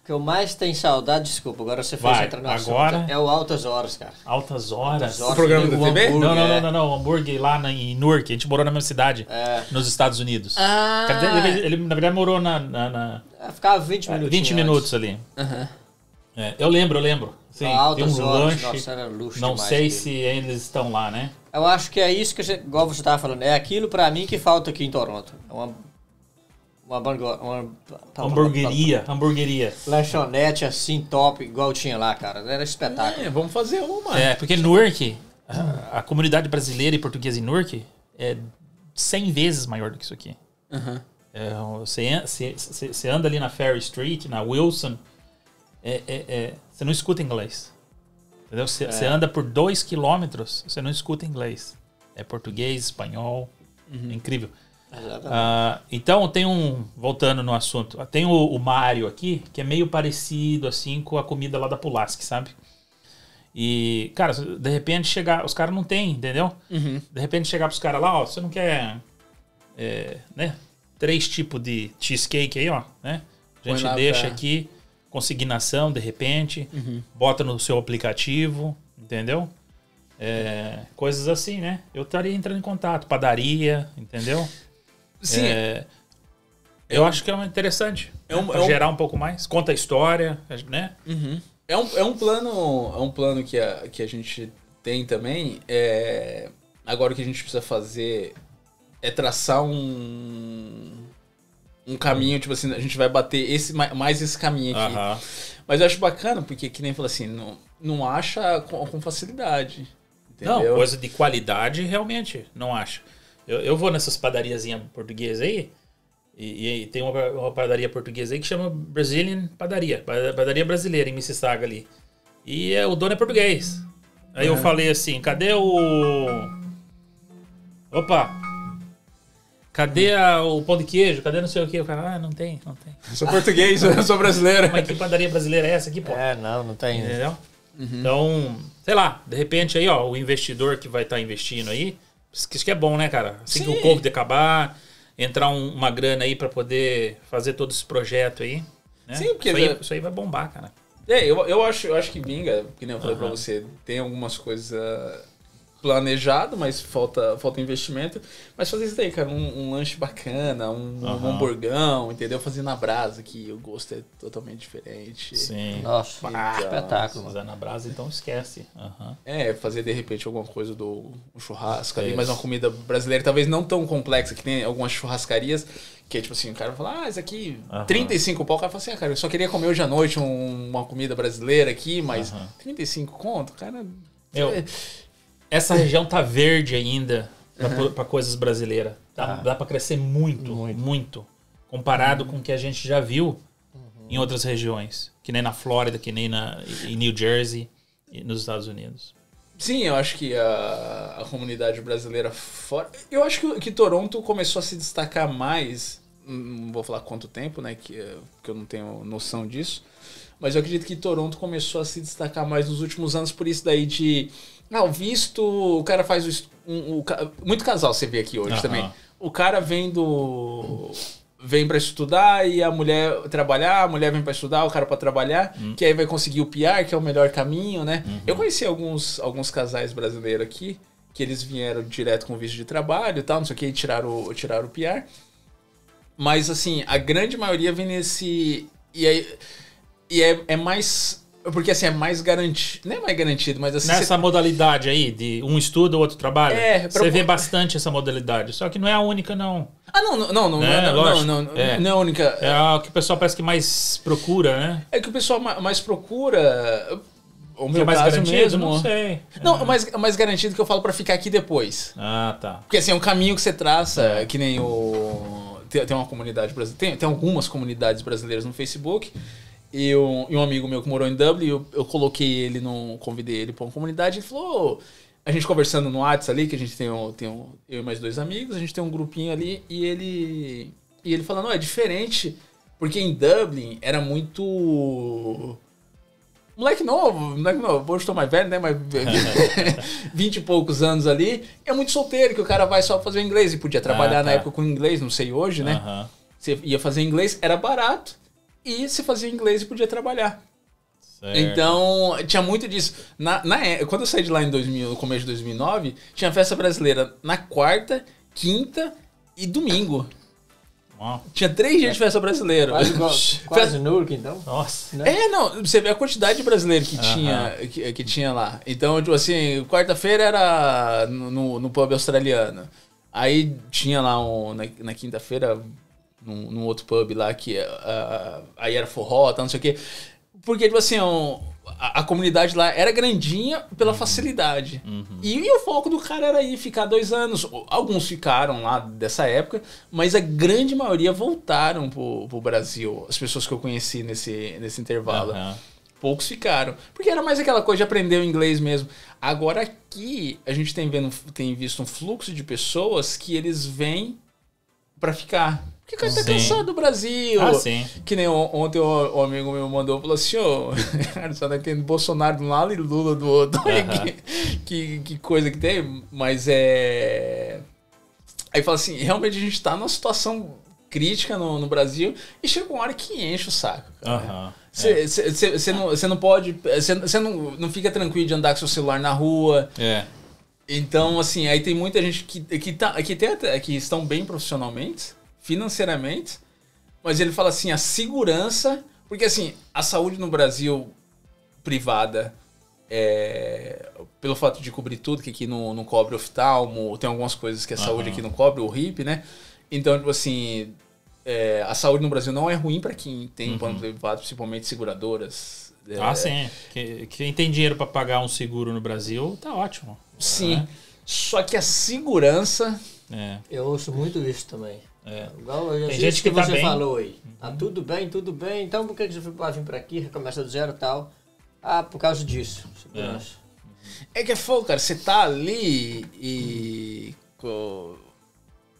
O que eu mais tenho saudade, desculpa, agora você fez entrar no agora assunto, é o Altas Horas, cara. Altas Horas? Altas Horas. O programa do TV? Não. O hambúrguer lá em Newark, a gente morou na mesma cidade, nos Estados Unidos. Ah. Ele, na verdade, morou ficava 20 minutos. 20 minutos ali. Aham. Uhum. É, eu lembro. Sim, tem um lanche, nossa, era luxo não demais, sei dele. Se eles estão lá, né? Eu acho que é isso que, igual você estava falando, é aquilo pra mim que falta aqui em Toronto. Uma hamburgueria. Lanchonete assim, top, igual tinha lá, cara. Era espetáculo. É, vamos fazer uma. É, porque Newark, a comunidade brasileira e portuguesa em Newark é 100 vezes maior do que isso aqui. Uhum. É, você anda ali na Ferry Street, na Wilson... Você não escuta inglês. Entendeu? Você anda por 2 quilômetros, você não escuta inglês. É português, espanhol. Uhum. É incrível. Então tem voltando no assunto, tem o Mário aqui, que é meio parecido assim com a comida lá da Pulaski, sabe? E, cara, de repente chegar, os caras não tem, entendeu? Uhum. De repente chegar pros caras lá, ó, você não quer né? 3 tipos de cheesecake aí, ó, né? A gente deixa aqui consignação, de repente, bota no seu aplicativo, entendeu? Coisas assim, né? Eu estaria entrando em contato, padaria, entendeu? Sim. Eu acho que é interessante, pra gerar um pouco mais, conta a história, né? Uhum. É um plano que a gente tem também, agora o que a gente precisa fazer é traçar um caminho, tipo assim, a gente vai bater mais esse caminho aqui. Uhum. Mas eu acho bacana, porque que nem fala assim, não acha com facilidade. Entendeu? Não, coisa de qualidade realmente não acha. Eu vou nessas padariazinhas portuguesas aí, e tem uma padaria portuguesa aí que chama Brazilian Padaria, padaria brasileira em Mississauga ali. E o dono é português. Aí eu falei assim, cadê o pão de queijo? Cadê não sei o quê? O cara, não tem. Eu sou português, eu sou brasileiro. Mas que padaria brasileira é essa aqui, pô? Não tem. Entendeu? Uhum. Então, sei lá, de repente aí, ó, o investidor que vai estar investindo aí, isso que é bom, né, cara? Assim que o Covid acabar, entrar uma grana aí pra poder fazer todo esse projeto aí, né? Sim, porque... Isso aí vai bombar, cara. Eu acho que vinga, que nem eu falei pra você, tem algumas coisas... planejado, mas falta investimento. Mas fazer isso daí, cara, um lanche bacana, um hamburgão, entendeu? Fazer na brasa, que o gosto é totalmente diferente. Sim. Nossa, espetáculo. Fazer na brasa, então esquece. Uhum. Fazer de repente alguma coisa do churrasco ali, mas uma comida brasileira, talvez não tão complexa, que tem algumas churrascarias, que é tipo assim, o cara fala, isso aqui, 35 pau, o cara fala assim, cara, eu só queria comer hoje à noite uma comida brasileira aqui, mas 35 conto, cara... Essa região tá verde ainda pra coisas brasileiras. Dá pra crescer muito. Comparado com o que a gente já viu em outras regiões. Que nem na Flórida, que nem em New Jersey, nos Estados Unidos. Sim, eu acho que a comunidade brasileira fora... Eu acho que Toronto começou a se destacar mais... Não vou falar quanto tempo, né? Que eu não tenho noção disso. Mas eu acredito que Toronto começou a se destacar mais nos últimos anos por isso daí de... o visto, o cara faz muito casal você vê aqui hoje também. O cara vem pra estudar e a mulher trabalhar, a mulher vem pra estudar, o cara pra trabalhar, que aí vai conseguir o PR, que é o melhor caminho, né? Eu conheci alguns casais brasileiros aqui que eles vieram direto com visto de trabalho e tal, não sei o que, e tiraram o PR. Mas, assim, a grande maioria vem nesse... E é mais... Porque, assim, é mais garantido... Não é mais garantido, mas, assim... Nessa modalidade aí, de um estuda, o outro trabalha, você vê bastante essa modalidade. Só que não é a única, não. Ah, não é a única. É a que o pessoal parece que mais procura, né? É que o pessoal mais procura... O meu mais caso mesmo, não sei. Não, mais garantido que eu falo pra ficar aqui depois. Ah, tá. Porque, assim, é um caminho que você traça, que nem o... Tem uma comunidade brasileira, tem algumas comunidades brasileiras no Facebook. E um amigo meu que morou em Dublin, eu coloquei ele, convidei ele para uma comunidade, e falou, a gente conversando no WhatsApp ali, que a gente tem eu e mais dois amigos, a gente tem um grupinho ali, e ele falando, é diferente, porque em Dublin era muito... Moleque novo, hoje estou mais velho, né? Mas 20 e poucos anos ali. É muito solteiro, que o cara vai só fazer inglês. E podia trabalhar na época com inglês, não sei hoje, né? Você ia fazer inglês, era barato. E você fazia inglês e podia trabalhar. Certo. Então, tinha muito disso. Quando eu saí de lá no começo de 2009, tinha festa brasileira na quarta, quinta e domingo. Wow. Tinha 3 dias de festa brasileira. Quase Nurk, então. Nossa. Né? Você vê a quantidade de brasileiro que que tinha lá. Então, tipo assim, quarta-feira era no pub australiano. Aí tinha lá na quinta-feira, num outro pub lá, que aí era forró, tal, não sei o quê. Porque, tipo assim, a comunidade lá era grandinha pela facilidade. E o foco do cara era ir ficar 2 anos. Alguns ficaram lá dessa época, mas a grande maioria voltaram pro Brasil. As pessoas que eu conheci nesse intervalo. Poucos ficaram. Porque era mais aquela coisa de aprender o inglês mesmo. Agora aqui, a gente tem visto um fluxo de pessoas que eles vêm pra ficar. Porque o cara tá cansado do Brasil. Ah, sim. Que nem ontem um amigo meu mandou, falou assim, só daquele Bolsonaro de um lado e Lula do outro. Que coisa que tem. Mas é... Aí fala assim, realmente a gente tá numa situação crítica no Brasil e chega uma hora que enche o saco. Você não pode... Você não fica tranquilo de andar com seu celular na rua. Então, assim, aí tem muita gente que estão bem profissionalmente, financeiramente, mas ele fala assim, a segurança, porque assim, a saúde no Brasil privada, pelo fato de cobrir tudo, que aqui não cobre oftalmo, tem algumas coisas que a saúde aqui não cobre, o RIP, né? Então, tipo assim, a saúde no Brasil não é ruim para quem tem plano privado, principalmente seguradoras. Sim. Quem tem dinheiro para pagar um seguro no Brasil, tá ótimo. Sim, só que a segurança... Eu ouço muito isso também. Igual a gente que você falou aí. Ah, tudo bem, então por que você pode vir pra aqui, recomeça do zero e tal? Ah, por causa disso. É que é fogo, cara, você tá ali e...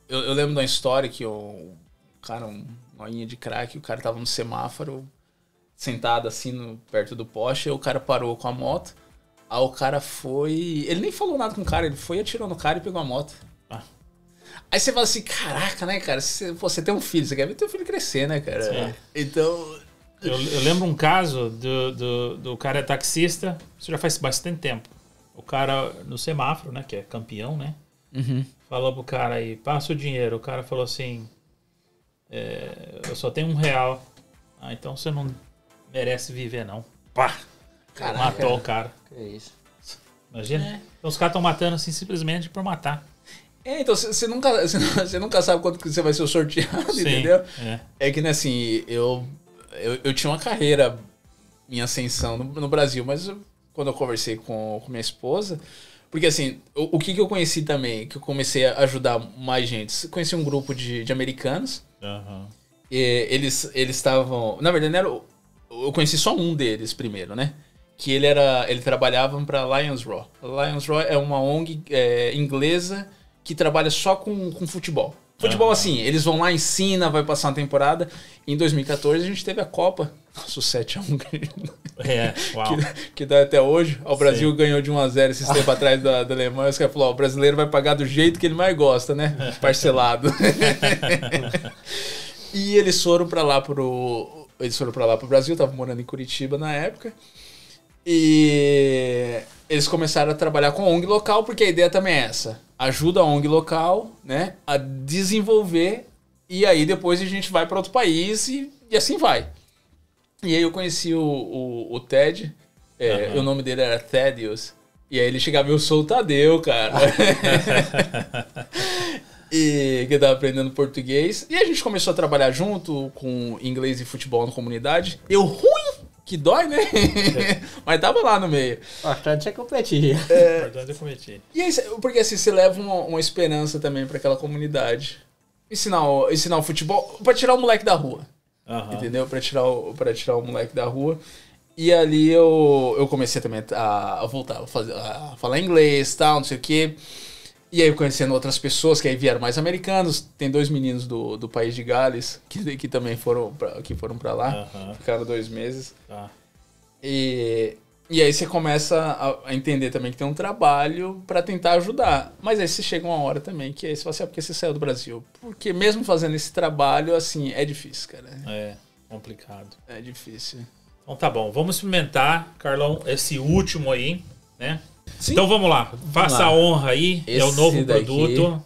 Eu lembro de uma história que um noinha de crack, o cara tava no semáforo, sentado assim perto do poste, e o cara parou com a moto, aí o cara foi... Ele nem falou nada com o cara, ele foi, atirou no cara e pegou a moto. Aí você fala assim, caraca, né, cara? Você tem um filho, você quer ver teu filho crescer, né, cara? Sim. Então... Eu lembro um caso do cara taxista, isso já faz bastante tempo. O cara no semáforo, né, que é campeão, né? Falou pro cara aí, passa o dinheiro. O cara falou assim, eu só tenho R$1. Ah, então você não merece viver, não. Pá! Caraca. Matou o cara. Que isso? Imagina? Então os caras estão matando assim simplesmente por matar. Então, você nunca sabe quanto que você vai ser sorteado, entendeu? É que, né, assim, eu tinha uma carreira em ascensão no Brasil, mas quando eu conversei com minha esposa... Porque, assim, o que eu conheci também, que eu comecei a ajudar mais gente? Conheci um grupo de americanos. E eles estavam... Na verdade, eu conheci só um deles primeiro, né? Que ele trabalhava para Lions Rock. Lions Rock é uma ONG inglesa que trabalha só com futebol. Futebol, assim, eles vão lá, ensina, vai passar uma temporada. Em 2014, a gente teve a Copa. Nossa, o 7-1. Uau. Que dá até hoje. O Brasil ganhou de 1-0 esses tempos atrás da Alemanha. Os caras falaram, o brasileiro vai pagar do jeito que ele mais gosta, né? Parcelado. E eles foram pra lá pro Brasil. Eu tava morando em Curitiba na época. E eles começaram a trabalhar com a ONG local, porque a ideia também é essa. Ajuda a ONG local, né, a desenvolver, e aí depois a gente vai para outro país e assim vai. E aí eu conheci o Ted, o nome dele era Tedius, e aí ele chegava e eu sou o Tadeu, cara. E que eu tava aprendendo português. E a gente começou a trabalhar junto com inglês e futebol na comunidade. Eu ruim, que dói, né? Mas tava lá no meio. O importante é competir. O importante é competir. E aí, porque assim, você leva uma esperança também pra aquela comunidade. Ensinar o futebol pra tirar o moleque da rua. Uhum. Entendeu? Pra tirar o moleque da rua. E ali eu comecei também a voltar a falar inglês, tal, não sei o quê. E aí conhecendo outras pessoas, que aí vieram mais americanos. Tem dois meninos do país de Gales que também foram pra lá. Uhum. Ficaram 2 meses. Uhum. E aí você começa a entender também que tem um trabalho pra tentar ajudar. Mas aí você chega uma hora também que aí você fala assim, porque você saiu do Brasil? Porque mesmo fazendo esse trabalho, assim, é difícil, cara. É, complicado. É difícil. Então tá bom, vamos experimentar, Carlão, esse último aí, né? Sim. Então vamos lá, faça a honra aí, esse é o novo produto.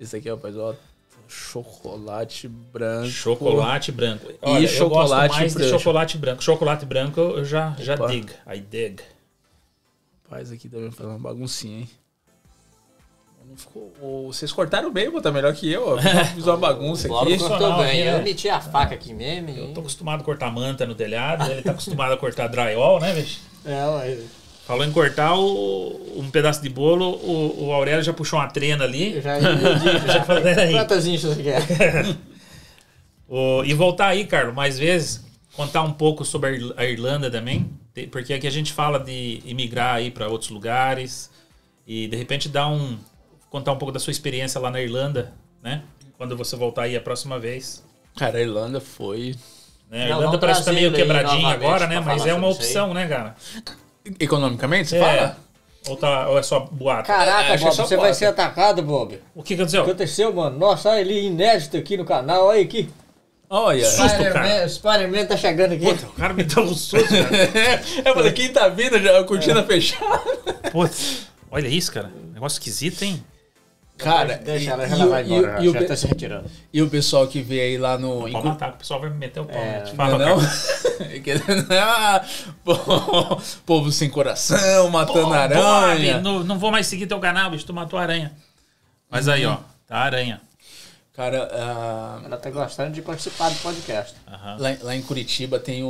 Esse aqui, rapaz, ó, chocolate branco. Chocolate branco. Olha, e chocolate eu gosto mais branco. De chocolate branco. Chocolate branco eu já digo, I dig. Rapaz, aqui também fazer uma baguncinha, hein? Não ficou... Vocês cortaram bem, pô, tá melhor que eu. Ó. Fiz uma bagunça aqui. Eu meti a faca aqui mesmo. Eu tô acostumado a cortar manta no telhado, ele tá acostumado a cortar drywall, né, bicho? É, mas... Falou em cortar um pedaço de bolo, o Aurélio já puxou uma trena ali. Eu já entendi, já falei. Quantas inchas você quer? E voltar aí, Carlos, mais vezes, contar um pouco sobre a Irlanda também, porque aqui a gente fala de emigrar aí para outros lugares e de repente contar um pouco da sua experiência lá na Irlanda, né? Quando você voltar aí a próxima vez. Cara, a Irlanda foi... Né? A Irlanda parece que tá meio quebradinha agora, né? Mas é uma opção, né, cara? Economicamente, você fala? Ou é só boato? Caraca, Bob, você vai ser atacado, Bob. O que aconteceu? O que aconteceu, mano? Nossa, olha ele inédito aqui no canal, olha aqui. Olha, o Spider-Man tá chegando aqui. Puta, o cara me deu um susto, cara. Eu falei, quem tá vindo, já, cortina fechada. Putz, olha isso, cara. Negócio esquisito, hein? Cara, deixa ela, ela vai embora, já tá se retirando. E o pessoal que vê aí lá no... Pode matar, o pessoal vai me meter o pau. Não. Povo sem coração, matando aranha. Bob, não vou mais seguir teu canal, bicho, tu matou a aranha. Mas aí, ó, tá a aranha. Cara, ela tá gostando de participar do podcast. Uhum. Lá em Curitiba tem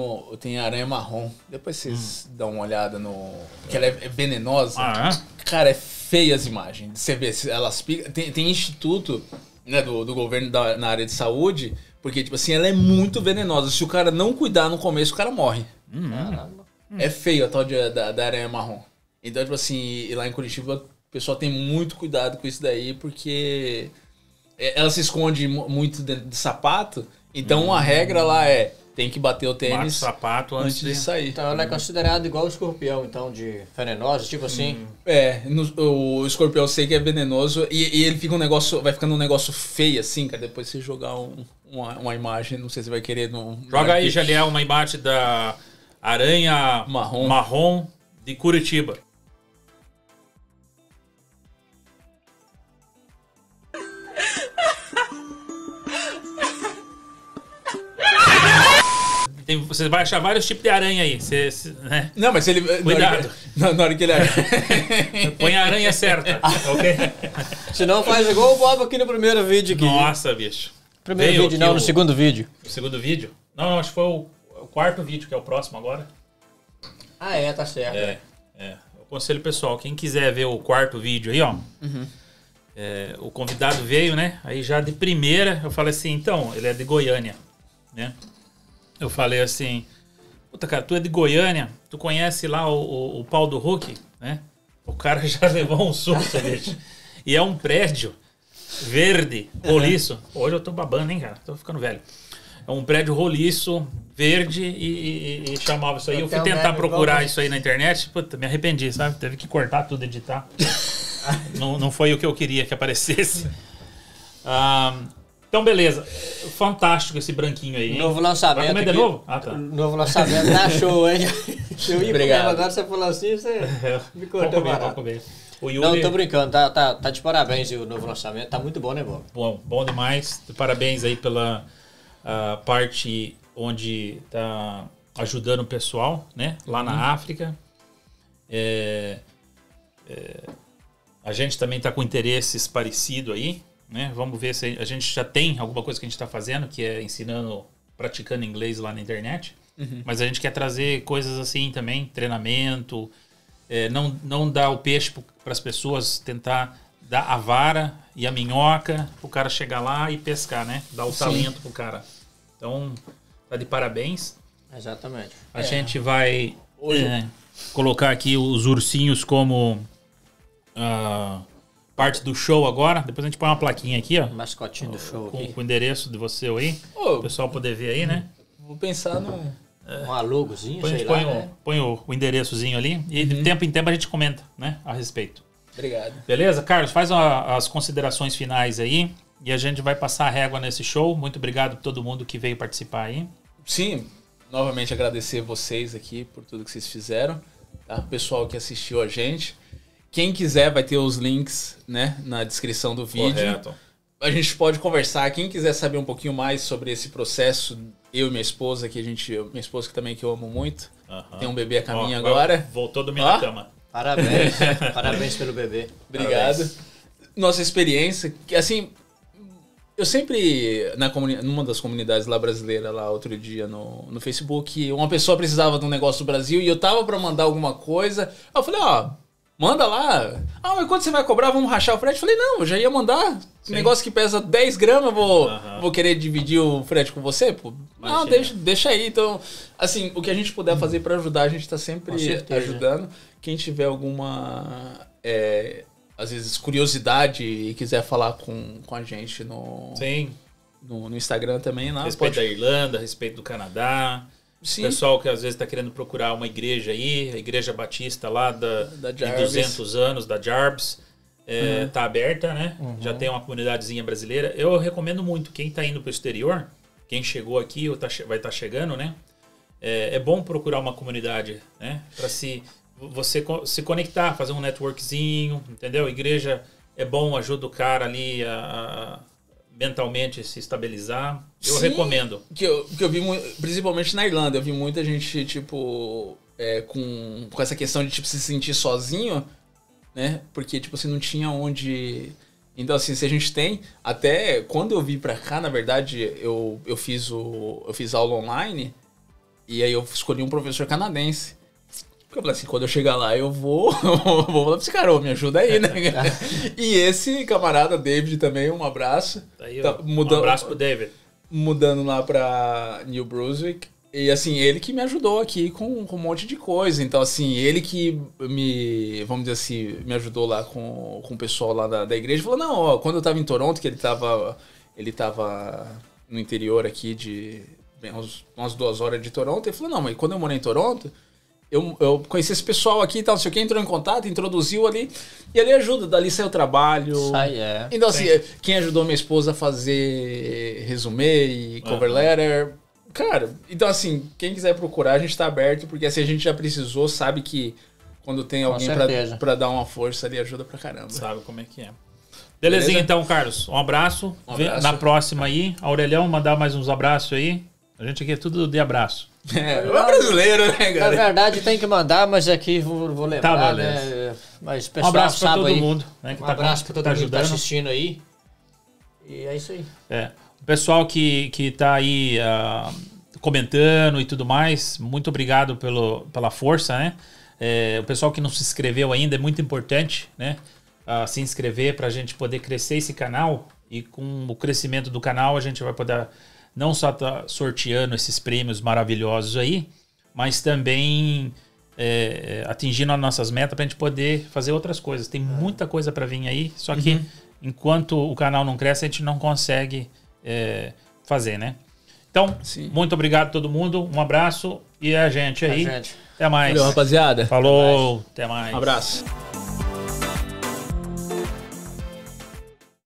a aranha marrom. Depois vocês dão uma olhada no... Porque ela é venenosa. Ah, é? Cara, é feia as imagens. Você vê, elas picam... Tem instituto, né, do governo na área de saúde, porque, tipo assim, ela é muito venenosa. Se o cara não cuidar no começo, o cara morre. É feio a tal da aranha marrom. Então, tipo assim, lá em Curitiba, o pessoal tem muito cuidado com isso daí, porque... Ela se esconde muito dentro de sapato, então a regra lá é tem que bater o tênis sapato antes de sair. Então ela é considerada igual o escorpião, então, de venenosa, tipo assim. É, o escorpião eu sei que é venenoso e ele fica vai ficando um negócio feio assim, cara. Depois você jogar uma imagem, não sei se vai querer. Joga aí, Jaliel, uma imagem da aranha marrom de Curitiba. Você vai achar vários tipos de aranha aí. Né? Não, mas ele... Cuidado. Na hora que ele... Põe a aranha certa, ok? Senão faz igual o Bob aqui no primeiro vídeo. Aqui. Nossa, bicho. Primeiro Veio vídeo não, no segundo vídeo. No segundo vídeo? Não, acho que foi o quarto vídeo, que é o próximo agora. Ah, é, tá certo. É. Eu aconselho, pessoal, quem quiser ver o quarto vídeo aí, ó. Uhum. O convidado veio, né? Aí já de primeira, eu falei assim, então, ele é de Goiânia, né? Eu falei assim, puta, cara, tu é de Goiânia, tu conhece lá o pau do Hulk, né? O cara já levou um susto, bicho. E é um prédio verde, roliço. Hoje eu tô babando, hein, cara? Tô ficando velho. É um prédio roliço, verde e chamava isso aí. Eu fui tentar procurar isso aí na internet, puta, me arrependi, sabe? Teve que cortar tudo, editar. Não foi o que eu queria que aparecesse. Então, beleza. Fantástico esse branquinho aí, hein? Novo lançamento. Vai comer de novo? Ah, tá. Novo lançamento da show, hein? Eu ia comer, agora você falou assim, você me cortou barato. O Yuri... Não, tô brincando, tá de parabéns o novo lançamento, tá muito bom, né, Bob? Bom demais, parabéns aí pela parte onde tá ajudando o pessoal, né, lá na África. A gente também tá com interesses parecidos aí, né, vamos ver se a gente já tem alguma coisa que a gente tá fazendo, que é ensinando, praticando inglês lá na internet, mas a gente quer trazer coisas assim também, treinamento... não dar o peixe para as pessoas, tentar dar a vara e a minhoca para o cara chegar lá e pescar, né? Dar o talento para o cara. Então, tá de parabéns. Exatamente. A gente vai colocar aqui os ursinhos como parte do show agora. Depois a gente põe uma plaquinha aqui, ó. Mascotinho do show. Com o endereço de você aí. O pessoal poder ver aí, né? Vou pensar no... Um logozinho, sei lá, né? Põe o endereçozinho ali e de tempo em tempo a gente comenta, né, a respeito. Obrigado. Beleza? Carlos, faz as considerações finais aí e a gente vai passar a régua nesse show. Muito obrigado a todo mundo que veio participar aí. Sim, novamente agradecer vocês aqui por tudo que vocês fizeram, tá? O pessoal que assistiu a gente. Quem quiser vai ter os links, né, na descrição do vídeo. Correto. A gente pode conversar. Quem quiser saber um pouquinho mais sobre esse processo, eu e minha esposa, minha esposa que eu amo muito. Tem um bebê a caminho agora. Voltou do meio da cama. Parabéns. Parabéns pelo bebê. Obrigado. Parabéns. Nossa experiência, assim, eu sempre, numa das comunidades lá brasileira, lá outro dia no Facebook, uma pessoa precisava de um negócio do Brasil e eu tava pra mandar alguma coisa. Eu falei, manda lá. Mas quando você vai cobrar, vamos rachar o frete? Falei, não, eu já ia mandar. Sim. Negócio que pesa 10 gramas, vou querer dividir o frete com você? Pô, não, deixa aí. Então, assim, o que a gente puder fazer para ajudar, a gente tá sempre ajudando. Quem tiver alguma, às vezes, curiosidade e quiser falar com a gente no Instagram também. Lá, respeito da Irlanda, respeito do Canadá. Sim. Pessoal que às vezes está querendo procurar uma igreja aí, a igreja batista lá de 200 anos, da Jarvis, tá aberta, né? Já tem uma comunidadezinha brasileira. Eu recomendo muito, quem está indo para o exterior, quem chegou aqui ou vai estar chegando, né? É bom procurar uma comunidade, né? Para você se conectar, fazer um networkzinho, entendeu? Igreja é bom, ajuda o cara ali a mentalmente se estabilizar. Eu recomendo. Que eu vi, principalmente na Irlanda, eu vi muita gente, tipo, com essa questão de, tipo, se sentir sozinho, né? Porque, tipo, assim, não tinha onde... Então, assim, se a gente tem... Até quando eu vim pra cá, na verdade, eu fiz aula online e aí eu escolhi um professor canadense. Porque eu falei assim, quando eu chegar lá, eu vou falar pra esse cara, me ajuda aí, né? E esse camarada, David, também, um abraço. Aí, tá, um abraço pro David. Mudando lá pra New Brunswick. E assim, ele que me ajudou aqui com um monte de coisa. Então, assim, ele que me ajudou lá com o pessoal lá da igreja. Falou, não, ó, quando eu tava em Toronto, que ele tava no interior aqui de umas 2 horas de Toronto. Ele falou, não, mas quando eu morei em Toronto... Eu conheci esse pessoal aqui e tal, não sei o que, entrou em contato, introduziu ali, e ali ajuda, dali saiu o trabalho. Então, assim, quem ajudou minha esposa a fazer resumê e cover letter, cara, então, assim, quem quiser procurar, a gente tá aberto, porque assim, a gente já precisou, sabe que quando tem alguém pra dar uma força ali, ajuda pra caramba. Sabe como é que é. Beleza? Então, Carlos, um abraço. Na próxima aí, Aurelião, mandar mais uns abraços aí. A gente aqui é tudo de abraço. É brasileiro, né, galera? Na verdade, tem que mandar, mas aqui vou lembrar, tá, né? Mas o pessoal, um abraço pra todo mundo. Né, um abraço pra todo mundo que tá assistindo aí. E é isso aí. O pessoal que tá aí comentando e tudo mais, muito obrigado pela força, né? O pessoal que não se inscreveu ainda, é muito importante, né? Se inscrever pra gente poder crescer esse canal. E com o crescimento do canal, a gente vai poder... Não só tá sorteando esses prêmios maravilhosos aí, mas também atingindo as nossas metas para a gente poder fazer outras coisas. Tem muita coisa para vir aí, só que enquanto o canal não cresce, a gente não consegue fazer, né? Então, muito obrigado a todo mundo, um abraço e a gente aí. Até mais. Valeu, rapaziada. Falou, até mais. Um abraço.